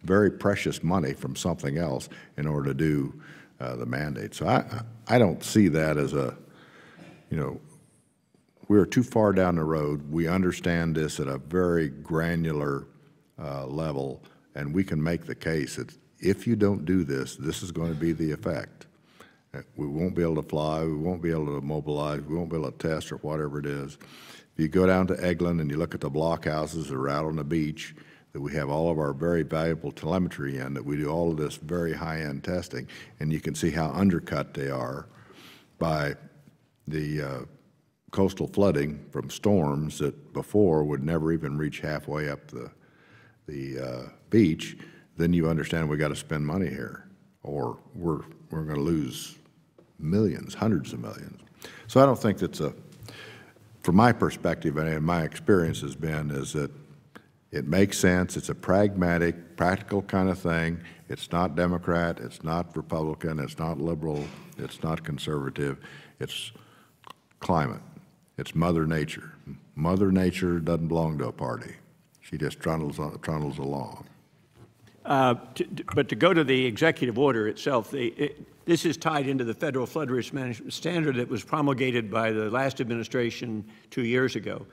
very precious money from something else in order to do uh, the mandate. So I I don't see that as a, you know, we are too far down the road. We understand this at a very granular uh, level, and we can make the case that if you don't do this, this is going to be the effect. We won't be able to fly, we won't be able to mobilize, we won't be able to test or whatever it is. If you go down to Eglin and you look at the blockhouses that are out on the beach that we have all of our very valuable telemetry in, that we do all of this very high-end testing, and you can see how undercut they are by the uh, coastal flooding from storms that before would never even reach halfway up the, the uh, beach, then you understand we got to spend money here, or we're, we're going to lose millions, hundreds of millions. So I don't think that's a, from my perspective and my experience has been, is that it makes sense, it's a pragmatic, practical kind of thing. It's not Democrat, it's not Republican, it's not liberal, it's not conservative, it's climate. It's Mother Nature. Mother Nature doesn't belong to a party. She just trundles, trundles along. Uh, to, but to go to the executive order itself, the, it, this is tied into the federal flood risk management standard that was promulgated by the last administration two years ago.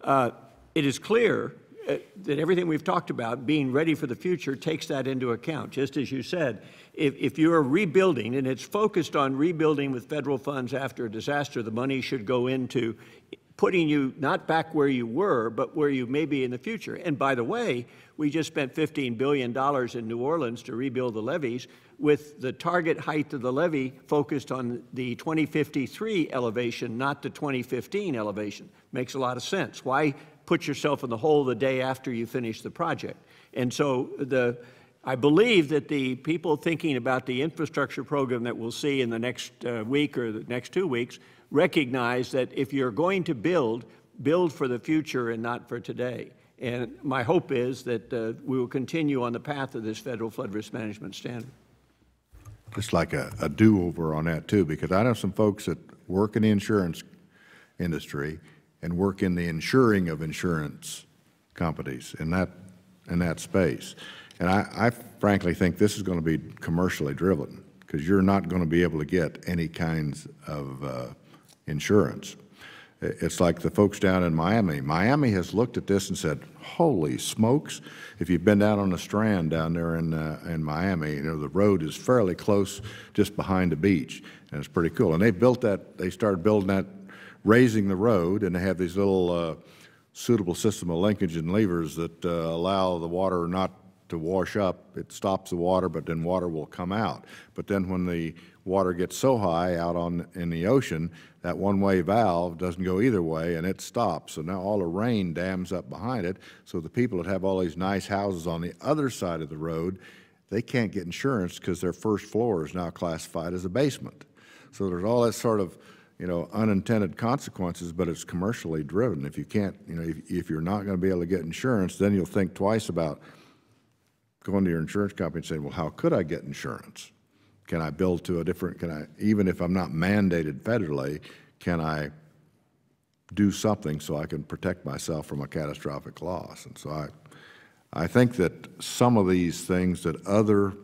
Uh, it is clear uh, that everything we've talked about, being ready for the future, takes that into account. Just as you said, If, if you're rebuilding, and it's focused on rebuilding with federal funds after a disaster, the money should go into putting you not back where you were, but where you may be in the future. And by the way, we just spent fifteen billion dollars in New Orleans to rebuild the levees, with the target height of the levee focused on the twenty fifty-three elevation, not the twenty fifteen elevation. Makes a lot of sense. Why put yourself in the hole the day after you finish the project? And so the I believe that the people thinking about the infrastructure program that we'll see in the next uh, week or the next two weeks recognize that if you're going to build, build for the future and not for today. And my hope is that uh, we will continue on the path of this federal flood risk management standard. Just like a, a do-over on that too, because I know some folks that work in the insurance industry and work in the insuring of insurance companies in that, in that space. And I, I frankly think this is going to be commercially driven, because you're not going to be able to get any kinds of uh, insurance. It's like the folks down in Miami. Miami has looked at this and said, holy smokes, if you've been down on the strand down there in, uh, in Miami, you know, the road is fairly close just behind the beach, and it's pretty cool. And they built that, they started building that, raising the road, and they have these little uh, suitable system of linkage and levers that uh, allow the water not to wash up. It stops the water, but then water will come out. But then when the water gets so high out on in the ocean, that one-way valve doesn't go either way, and it stops. So now all the rain dams up behind it, so the people that have all these nice houses on the other side of the road, they can't get insurance because their first floor is now classified as a basement. So there's all that sort of, you know, unintended consequences, but it's commercially driven. If you can't, you know, if, if you're not going to be able to get insurance, then you'll think twice about going to your insurance company and saying, well, how could I get insurance? Can I build to a different, can I, even if I'm not mandated federally, can I do something so I can protect myself from a catastrophic loss? And so I, I think that some of these things that other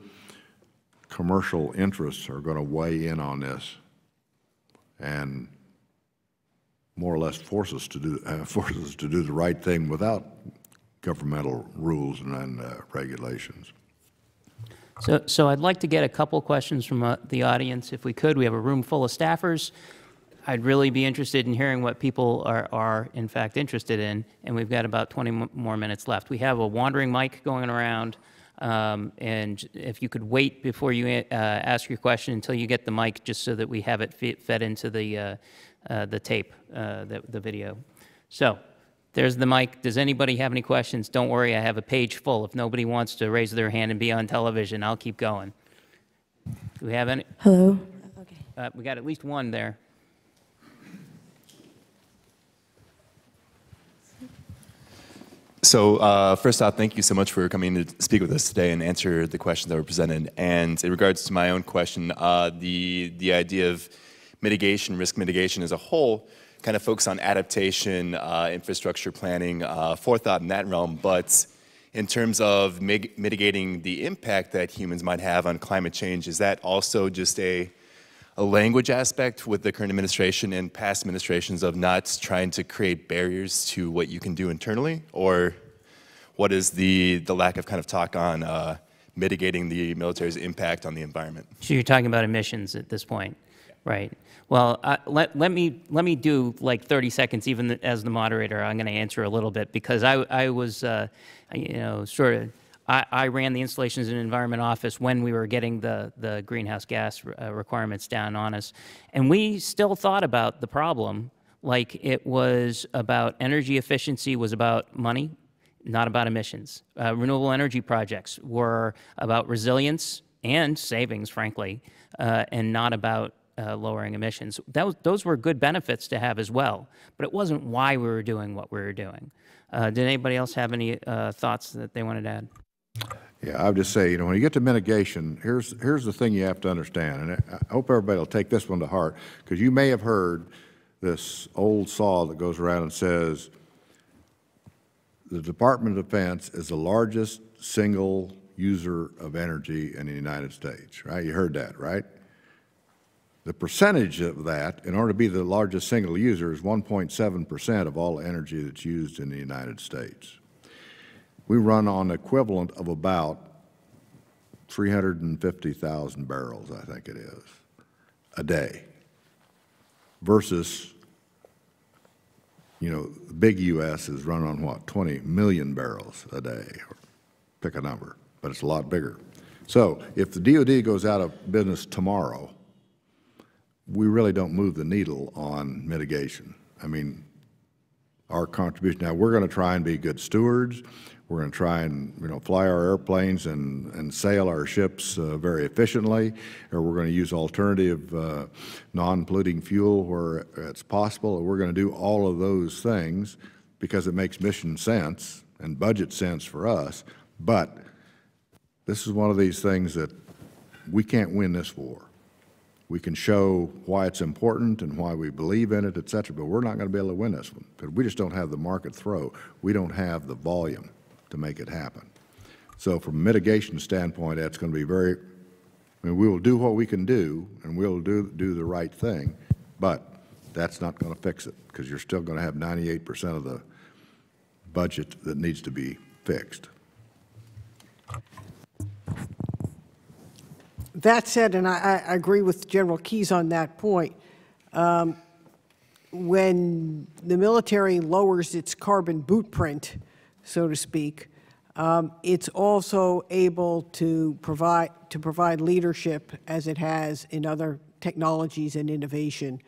commercial interests are going to weigh in on this and more or less force us to do, uh, force us to do the right thing without governmental rules and uh, regulations. So, so I'd like to get a couple questions from uh, the audience, if we could. We have a room full of staffers. I'd really be interested in hearing what people are, are in fact, interested in, and we've got about twenty more minutes left. We have a wandering mic going around, um, and if you could wait before you uh, ask your question until you get the mic, just so that we have it fed into the, uh, uh, the tape, uh, the, the video. So there's the mic. Does anybody have any questions? Don't worry, I have a page full. If nobody wants to raise their hand and be on television, I'll keep going. Do we have any? Hello. Okay. Uh, we got at least one there. So uh, first off, thank you so much for coming to speak with us today and answer the questions that were presented. And in regards to my own question, uh, the, the idea of mitigation, risk mitigation as a whole, kind of focus on adaptation, uh, infrastructure planning, uh, forethought in that realm. But in terms of mig mitigating the impact that humans might have on climate change, is that also just a, a language aspect with the current administration and past administrations of not trying to create barriers to what you can do internally? Or what is the, the lack of kind of talk on uh, mitigating the military's impact on the environment? So you're talking about emissions at this point, right? Well, uh, let, let me let me do like thirty seconds, even th as the moderator. I'm going to answer a little bit because I I was uh, you know sort of I, I ran the installations and environment office when we were getting the the greenhouse gas re uh, requirements down on us, and we still thought about the problem like it was about energy efficiency was about money, not about emissions. Uh, renewable energy projects were about resilience and savings, frankly, uh, and not about Uh, lowering emissions. That was, those were good benefits to have as well, but it wasn't why we were doing what we were doing. Uh, did anybody else have any uh, thoughts that they wanted to add? Yeah, I would just say, you know, when you get to mitigation, here's, here's the thing you have to understand, and I hope everybody will take this one to heart, because you may have heard this old saw that goes around and says, the Department of Defense is the largest single user of energy in the United States, right? You heard that, right? The percentage of that, in order to be the largest single user, is one point seven percent of all energy that's used in the United States. We run on the equivalent of about three hundred fifty thousand barrels, I think it is, a day, versus, you know, the big U S is run on what, twenty million barrels a day, or pick a number, but it's a lot bigger. So if the D O D goes out of business tomorrow, we really don't move the needle on mitigation. I mean, our contribution, now we're gonna try and be good stewards, we're gonna try and you know, fly our airplanes and, and sail our ships uh, very efficiently, or we're gonna use alternative uh, non-polluting fuel where it's possible, and we're gonna do all of those things because it makes mission sense and budget sense for us, but this is one of these things that we can't win this war. We can show why it's important and why we believe in it, et cetera, but we're not gonna be able to win this one because we just don't have the market throw. We don't have the volume to make it happen. So from a mitigation standpoint, that's gonna be very, I mean, we will do what we can do and we'll do, do the right thing, but that's not gonna fix it because you're still gonna have ninety-eight percent of the budget that needs to be fixed. That said, and I, I agree with General Keys on that point, um, when the military lowers its carbon bootprint, so to speak, um, it's also able to provide, to provide leadership as it has in other technologies and innovation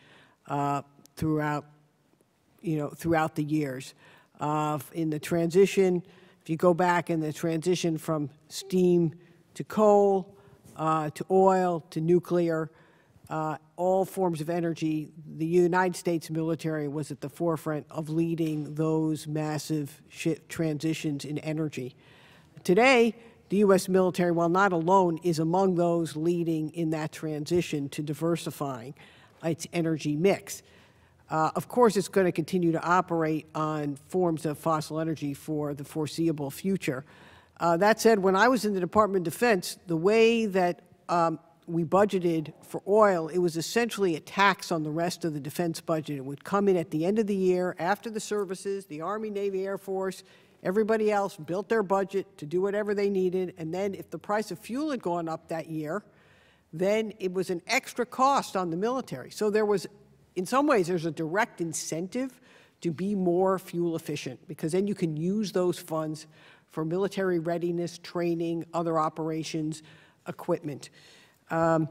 uh, throughout, you know, throughout the years. Uh, in the transition, if you go back in the transition from steam to coal, Uh, to oil, to nuclear, uh, all forms of energy, the United States military was at the forefront of leading those massive shift transitions in energy. Today, the U S military, while not alone, is among those leading in that transition to diversifying its energy mix. Uh, of course, it's going to continue to operate on forms of fossil energy for the foreseeable future. Uh, that said, when I was in the Department of Defense, the way that um, we budgeted for oil, it was essentially a tax on the rest of the defense budget. It would come in at the end of the year, after the services, the Army, Navy, Air Force, everybody else built their budget to do whatever they needed, and then if the price of fuel had gone up that year, then it was an extra cost on the military. So there was, in some ways, there's a direct incentive to be more fuel efficient, because then you can use those funds for military readiness, training, other operations, equipment. Um,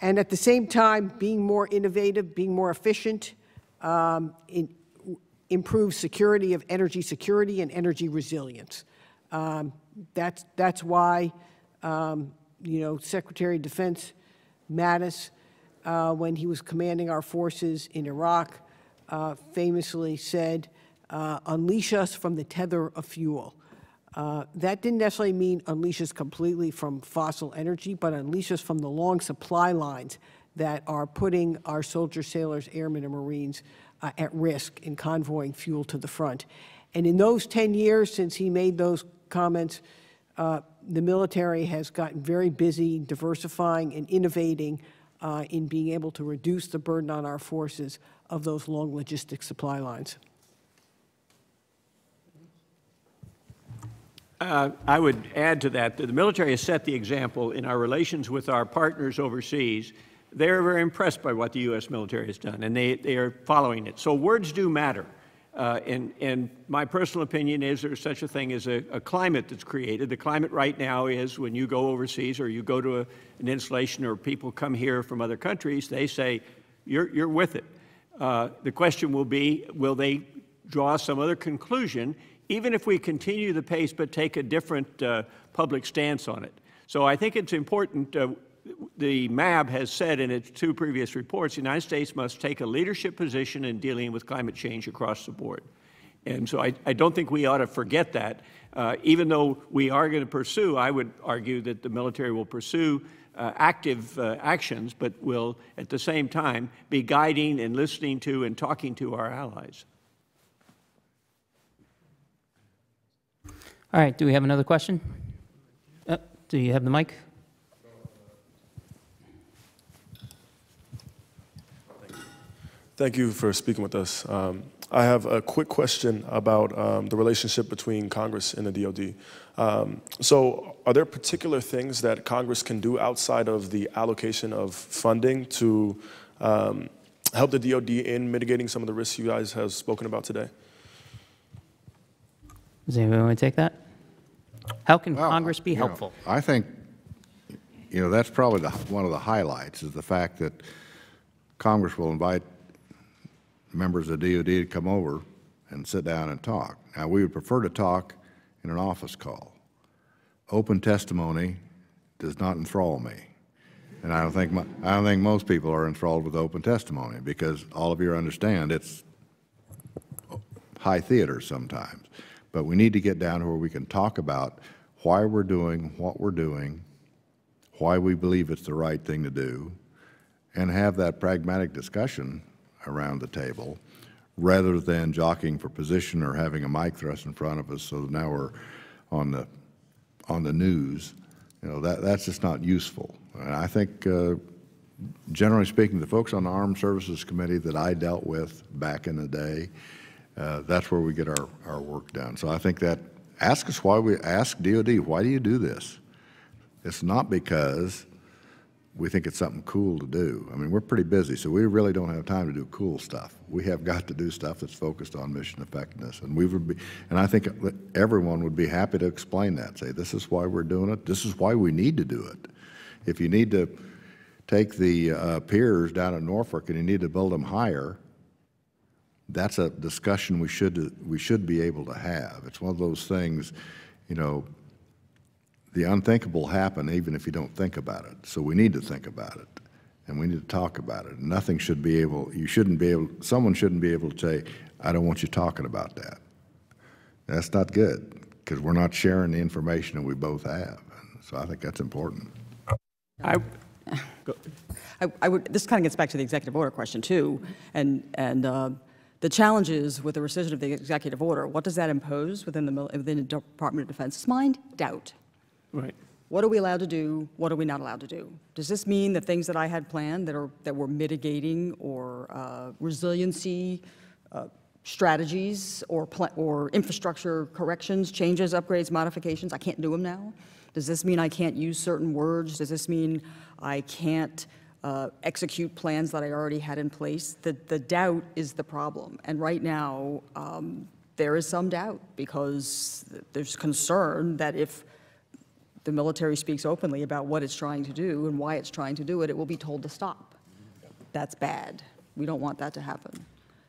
and at the same time, being more innovative, being more efficient, um, in, improves security of energy security and energy resilience. Um, that's, that's why, um, you know, Secretary of Defense Mattis, uh, when he was commanding our forces in Iraq, uh, famously said, uh, unleash us from the tether of fuel. Uh, that didn't necessarily mean unleash us completely from fossil energy, but unleash us from the long supply lines that are putting our soldiers, sailors, airmen, and Marines uh, at risk in convoying fuel to the front. And in those ten years since he made those comments, uh, the military has gotten very busy diversifying and innovating uh, in being able to reduce the burden on our forces of those long logistics supply lines. Uh, I would add to that that the military has set the example in our relations with our partners overseas. They are very impressed by what the U S military has done, and they, they are following it. So words do matter. Uh, and, and my personal opinion is there's such a thing as a, a climate that's created. The climate right now is when you go overseas or you go to a, an installation or people come here from other countries, they say, you're, you're with it. Uh, the question will be, will they draw some other conclusion even if we continue the pace but take a different uh, public stance on it? So I think it's important, uh, the M A B has said in its two previous reports, the United States must take a leadership position in dealing with climate change across the board. And so I, I don't think we ought to forget that. Uh, even though we are going to pursue, I would argue that the military will pursue uh, active uh, actions, but will at the same time be guiding and listening to and talking to our allies. All right, do we have another question? Uh, do you have the mic? Thank you for speaking with us. Um, I have a quick question about um, the relationship between Congress and the D O D. Um, so are there particular things that Congress can do outside of the allocation of funding to um, help the D O D in mitigating some of the risks you guys have spoken about today? Does anybody want to take that? How can well, Congress be helpful? Know, I think, you know, that's probably the, one of the highlights is the fact that Congress will invite members of the D O D to come over and sit down and talk. Now, we would prefer to talk in an office call. Open testimony does not enthrall me. And I don't think, my, I don't think most people are enthralled with open testimony because all of you understand it's high theater sometimes. But we need to get down to where we can talk about why we're doing what we're doing, why we believe it's the right thing to do, and have that pragmatic discussion around the table rather than jockeying for position or having a mic thrust in front of us so now we're on the, on the news. You know, that, that's just not useful. And I think, uh, generally speaking, the folks on the Armed Services Committee that I dealt with back in the day, Uh, that's where we get our, our work done. So I think that, ask us why we, ask D O D, why do you do this? It's not because we think it's something cool to do. I mean, we're pretty busy, so we really don't have time to do cool stuff. We have got to do stuff that's focused on mission effectiveness. And we would be, and I think everyone would be happy to explain that, say, this is why we're doing it. This is why we need to do it. If you need to take the uh, piers down at Norfolk and you need to build them higher, that's a discussion we should, we should be able to have. It's one of those things, you know, the unthinkable happen even if you don't think about it. So we need to think about it, and we need to talk about it. Nothing should be able, you shouldn't be able, someone shouldn't be able to say, I don't want you talking about that. That's not good, because we're not sharing the information that we both have. And so I think that's important. I I, I would, this kind of gets back to the executive order question, too, and, and uh, the challenges with the rescission of the executive order, what does that impose within the, within the Department of Defense's mind? Doubt. Right. What are we allowed to do? What are we not allowed to do? Does this mean the things that I had planned that, are, that were mitigating or uh, resiliency uh, strategies or, or infrastructure corrections, changes, upgrades, modifications, I can't do them now? Does this mean I can't use certain words? Does this mean I can't uh, execute plans that I already had in place? The, the doubt is the problem. And right now, um, there is some doubt because there's concern that if the military speaks openly about what it's trying to do and why it's trying to do it, it will be told to stop. That's bad. We don't want that to happen.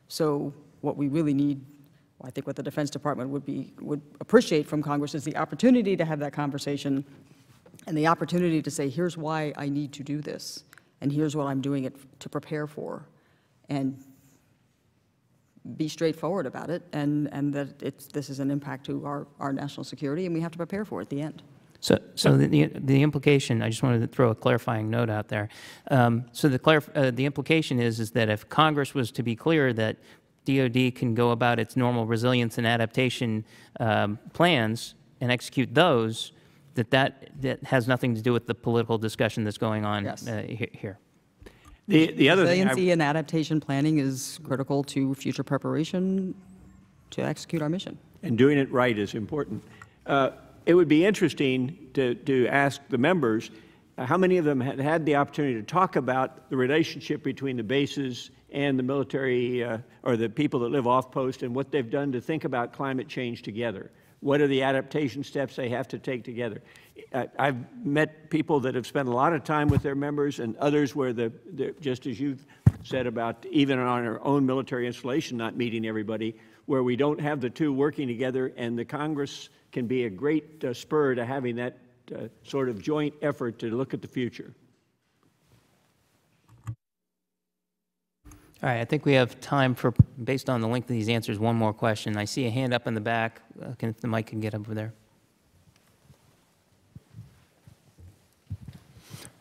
So what we really need, well, I think what the Defense Department would be would appreciate from Congress is the opportunity to have that conversation and the opportunity to say, here's why I need to do this, and here's what I'm doing it to prepare for, and be straightforward about it, and, and that it's, this is an impact to our, our national security, and we have to prepare for it at the end. So, so the, the, the implication, I just wanted to throw a clarifying note out there. Um, so the, clarif uh, the implication is, is that if Congress was to be clear that D O D can go about its normal resilience and adaptation um, plans and execute those, that, that that has nothing to do with the political discussion that's going on yes. uh, here. The, the other Resiliency thing I, and adaptation planning is critical to future preparation to execute our mission. And doing it right is important. Uh, it would be interesting to, to ask the members uh, how many of them had had the opportunity to talk about the relationship between the bases and the military uh, or the people that live off post and what they've done to think about climate change together. What are the adaptation steps they have to take together? I, I've met people that have spent a lot of time with their members and others where, the, the, just as you've said about even on our own military installation not meeting everybody, where we don't have the two working together, and the Congress can be a great uh, spur to having that uh, sort of joint effort to look at the future. All right, I think we have time for, based on the length of these answers, one more question. I see a hand up in the back. Uh, can, if the mic can get up over there.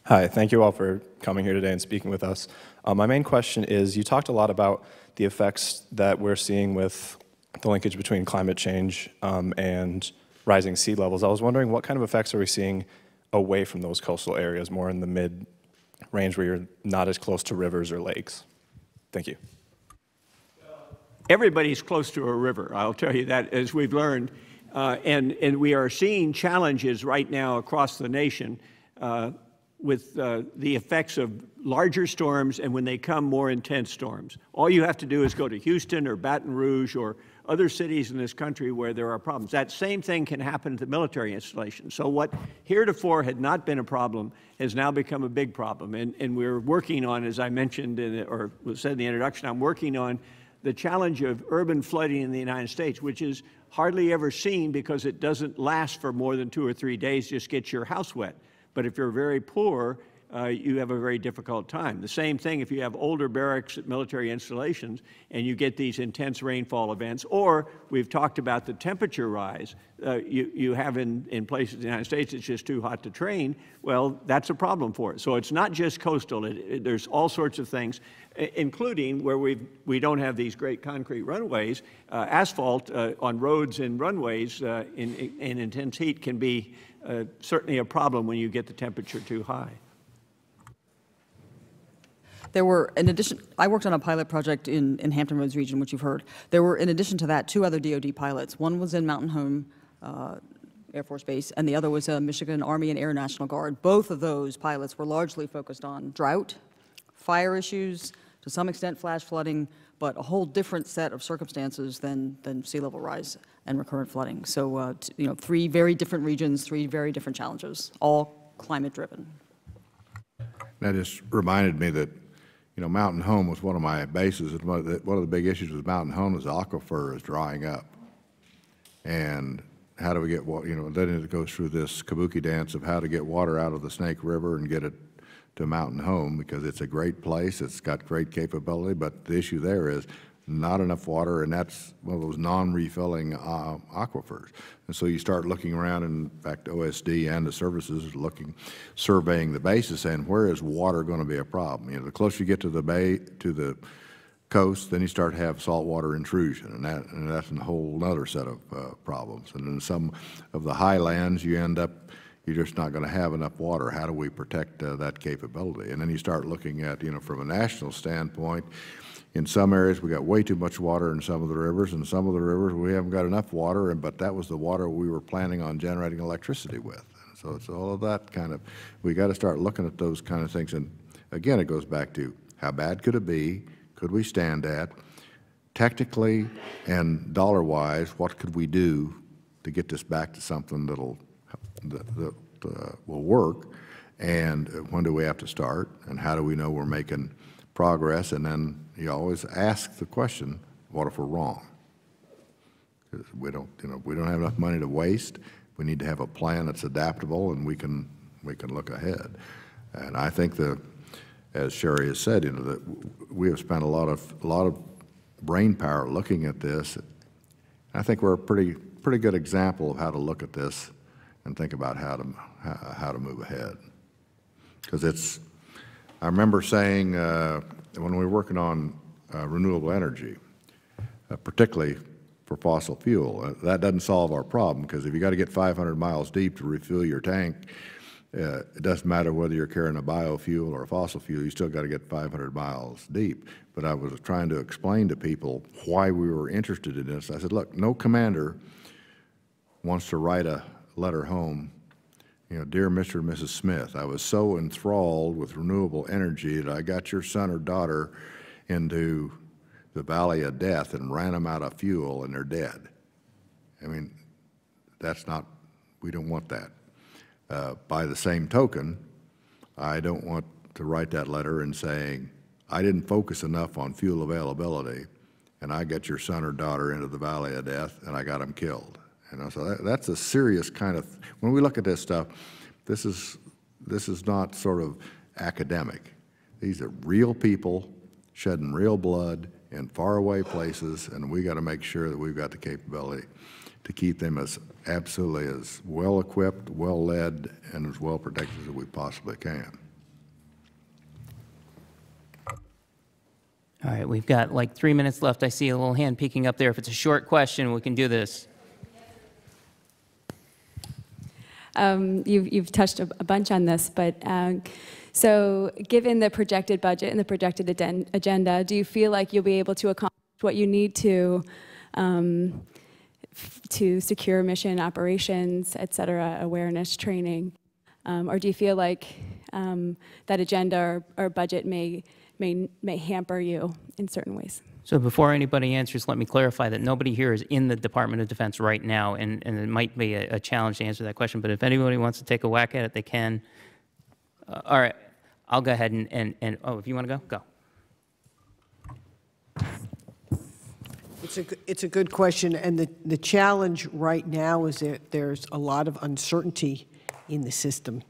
Hi, thank you all for coming here today and speaking with us. Uh, my main question is, you talked a lot about the effects that we're seeing with the linkage between climate change um, and rising sea levels. I was wondering what kind of effects are we seeing away from those coastal areas, more in the mid-range where you're not as close to rivers or lakes? Thank you. Everybody's close to a river, I'll tell you that, as we've learned. Uh, and, and we are seeing challenges right now across the nation uh, with uh, the effects of larger storms and when they come, more intense storms. All you have to do is go to Houston or Baton Rouge or other cities in this country where there are problems. That same thing can happen to military installations. So what heretofore had not been a problem has now become a big problem. And, and we're working on, as I mentioned, in, or was said in the introduction, I'm working on the challenge of urban flooding in the United States, which is hardly ever seen because it doesn't last for more than two or three days, just gets your house wet. But if you're very poor, Uh, you have a very difficult time. The same thing if you have older barracks at military installations and you get these intense rainfall events, or we've talked about the temperature rise. Uh, you, you have in, in places in the United States it's just too hot to train. Well, that's a problem for it. So it's not just coastal. It, it, there's all sorts of things, including where we've, we don't have these great concrete runways. Uh, asphalt uh, on roads and runways uh, in, in intense heat can be uh, certainly a problem when you get the temperature too high. There were, in addition, I worked on a pilot project in, in Hampton Roads region, which you've heard. There were, in addition to that, two other D O D pilots. One was in Mountain Home uh, Air Force Base, and the other was a Michigan Army and Air National Guard. Both of those pilots were largely focused on drought, fire issues, to some extent flash flooding, but a whole different set of circumstances than, than sea level rise and recurrent flooding. So, uh, t you know, three very different regions, three very different challenges, all climate driven. That just reminded me that, you know, Mountain Home was one of my bases, and one of the, one of the big issues with Mountain Home is the aquifer is drying up. And how do we get water, you know, then it goes through this kabuki dance of how to get water out of the Snake River and get it to Mountain Home, because it's a great place, it's got great capability, but the issue there is not enough water, and that's one of those non-refilling uh, aquifers. And so you start looking around, and in fact, O S D and the services are looking, surveying the bases, saying where is water going to be a problem? You know, the closer you get to the bay, to the coast, then you start to have saltwater intrusion, and, that, and that's a whole other set of uh, problems. And in some of the highlands, you end up, you're just not going to have enough water. How do we protect uh, that capability? And then you start looking at, you know, from a national standpoint, in some areas we got way too much water in some of the rivers, and some of the rivers we haven't got enough water, and but that was the water we were planning on generating electricity with. And so it's all of that kind of, we got to start looking at those kind of things. And again, it goes back to how bad could it be? Could we stand at? Technically and dollar-wise, what could we do to get this back to something that'll that, that uh, will work, and when do we have to start, and how do we know we're making progress? And then you always ask the question, what if we're wrong? Because we don't, you know, we don't have enough money to waste. We need to have a plan that's adaptable, and we can we can look ahead. And I think the, as Sherry has said, you know, that we have spent a lot of a lot of brain power looking at this. I think we're a pretty pretty good example of how to look at this and think about how to how to move ahead, because it's. I remember saying uh, when we were working on uh, renewable energy, uh, particularly for fossil fuel, uh, that doesn't solve our problem, because if you got to get five hundred miles deep to refuel your tank, uh, it doesn't matter whether you're carrying a biofuel or a fossil fuel. You still got to get five hundred miles deep. But I was trying to explain to people why we were interested in this. I said, look, no commander wants to write a letter home, you know, dear Mister and Missus Smith, I was so enthralled with renewable energy that I got your son or daughter into the valley of death and ran them out of fuel, and they're dead. I mean, that's not, we don't want that. Uh, by the same token, I don't want to write that letter and saying, I didn't focus enough on fuel availability, and I got your son or daughter into the valley of death, and I got them killed. You know, so that, that's a serious kind of, when we look at this stuff, this is, this is not sort of academic. These are real people shedding real blood in faraway places, and we got to make sure that we've got the capability to keep them as absolutely as well equipped, well led, and as well protected as we possibly can. All right, we've got like three minutes left. I see a little hand peeking up there. If it's a short question, we can do this. Um, you've, you've touched a bunch on this, but um, so given the projected budget and the projected agenda, do you feel like you'll be able to accomplish what you need to um, to secure mission operations, et cetera, awareness training, um, or do you feel like um, that agenda or, or budget may, may, may hamper you in certain ways? So before anybody answers, let me clarify that nobody here is in the Department of Defense right now, and, and it might be a, a challenge to answer that question, but if anybody wants to take a whack at it, they can. Uh, all right, I'll go ahead and, and, and oh, if you want to go, go. It's a, it's a good question, and the, the challenge right now is that there's a lot of uncertainty in the system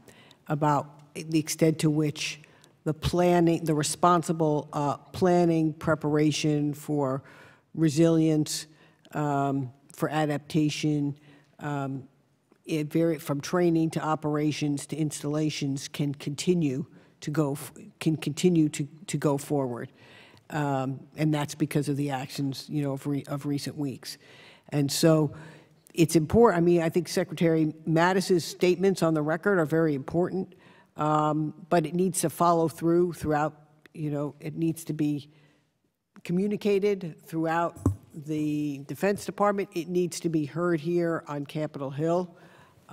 about the extent to which the planning, the responsible uh, planning, preparation for resilience, um, for adaptation, um, it vary from training to operations to installations can continue to go can continue to to go forward, um, and that's because of the actions you know of, re of recent weeks, and so it's important. I mean, I think Secretary Mattis's statements on the record are very important. Um, but it needs to follow through throughout, you know, it needs to be communicated throughout the Defense Department. It needs to be heard here on Capitol Hill.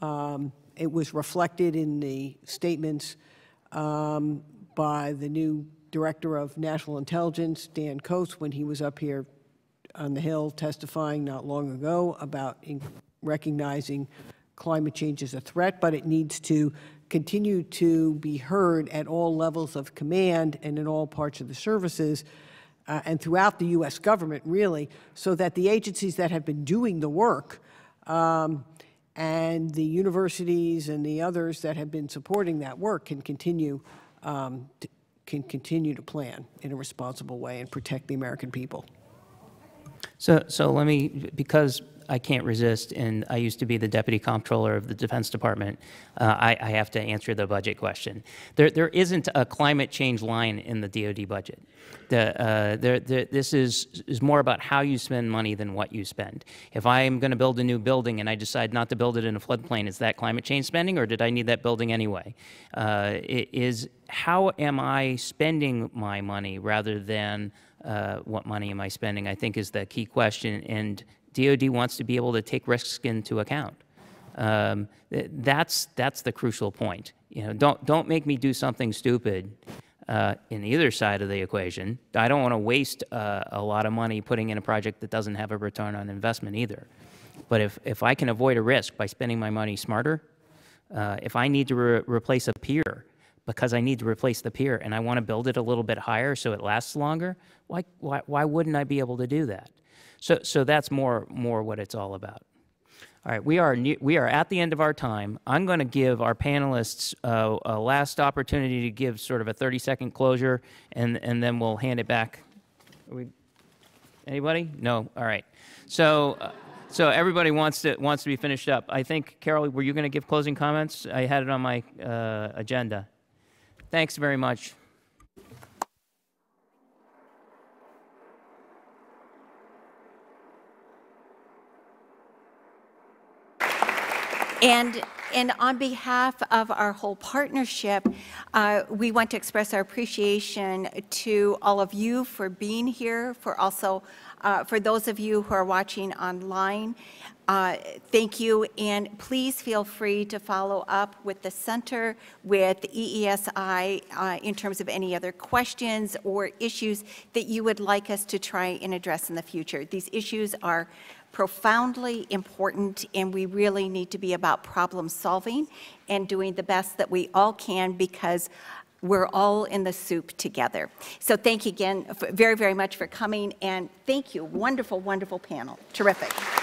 Um, it was reflected in the statements um, by the new Director of National Intelligence, Dan Coates, when he was up here on the Hill testifying not long ago about in recognizing climate change as a threat, but it needs to continue to be heard at all levels of command and in all parts of the services uh, and throughout the U S government, really, so that the agencies that have been doing the work um, and the universities and the others that have been supporting that work can continue, um, to, can continue to plan in a responsible way and protect the American people. So, so let me, because I can't resist, and I used to be the Deputy Comptroller of the Defense Department, uh, I, I have to answer the budget question. There, there isn't a climate change line in the D O D budget. The, uh, the, the, this is, is more about how you spend money than what you spend. If I'm going to build a new building and I decide not to build it in a floodplain, is that climate change spending, or did I need that building anyway? Uh, it is how am I spending my money rather than uh, what money am I spending, I think, is the key question. And D O D wants to be able to take risks into account. Um, that's, that's the crucial point. You know, don't, don't make me do something stupid uh, in either side of the equation. I don't want to waste uh, a lot of money putting in a project that doesn't have a return on investment either. But if, if I can avoid a risk by spending my money smarter, uh, if I need to re replace a pier because I need to replace the pier and I want to build it a little bit higher so it lasts longer, why, why, why wouldn't I be able to do that? So, so that's more, more what it's all about. All right, we are, new, we are at the end of our time. I'm going to give our panelists uh, a last opportunity to give sort of a thirty second closure, and, and then we'll hand it back. Are we, anybody? No? All right. So, uh, so everybody wants to, wants to be finished up. I think, Carol, were you going to give closing comments? I had it on my uh, agenda. Thanks very much. And, and on behalf of our whole partnership, uh, we want to express our appreciation to all of you for being here, for also uh, for those of you who are watching online. Uh, thank you, and please feel free to follow up with the center, with E E S I, uh, in terms of any other questions or issues that you would like us to try and address in the future. These issues are profoundly important, and we really need to be about problem solving and doing the best that we all can, because we're all in the soup together. So thank you again very, very much for coming, and thank you. Wonderful, wonderful panel. Terrific.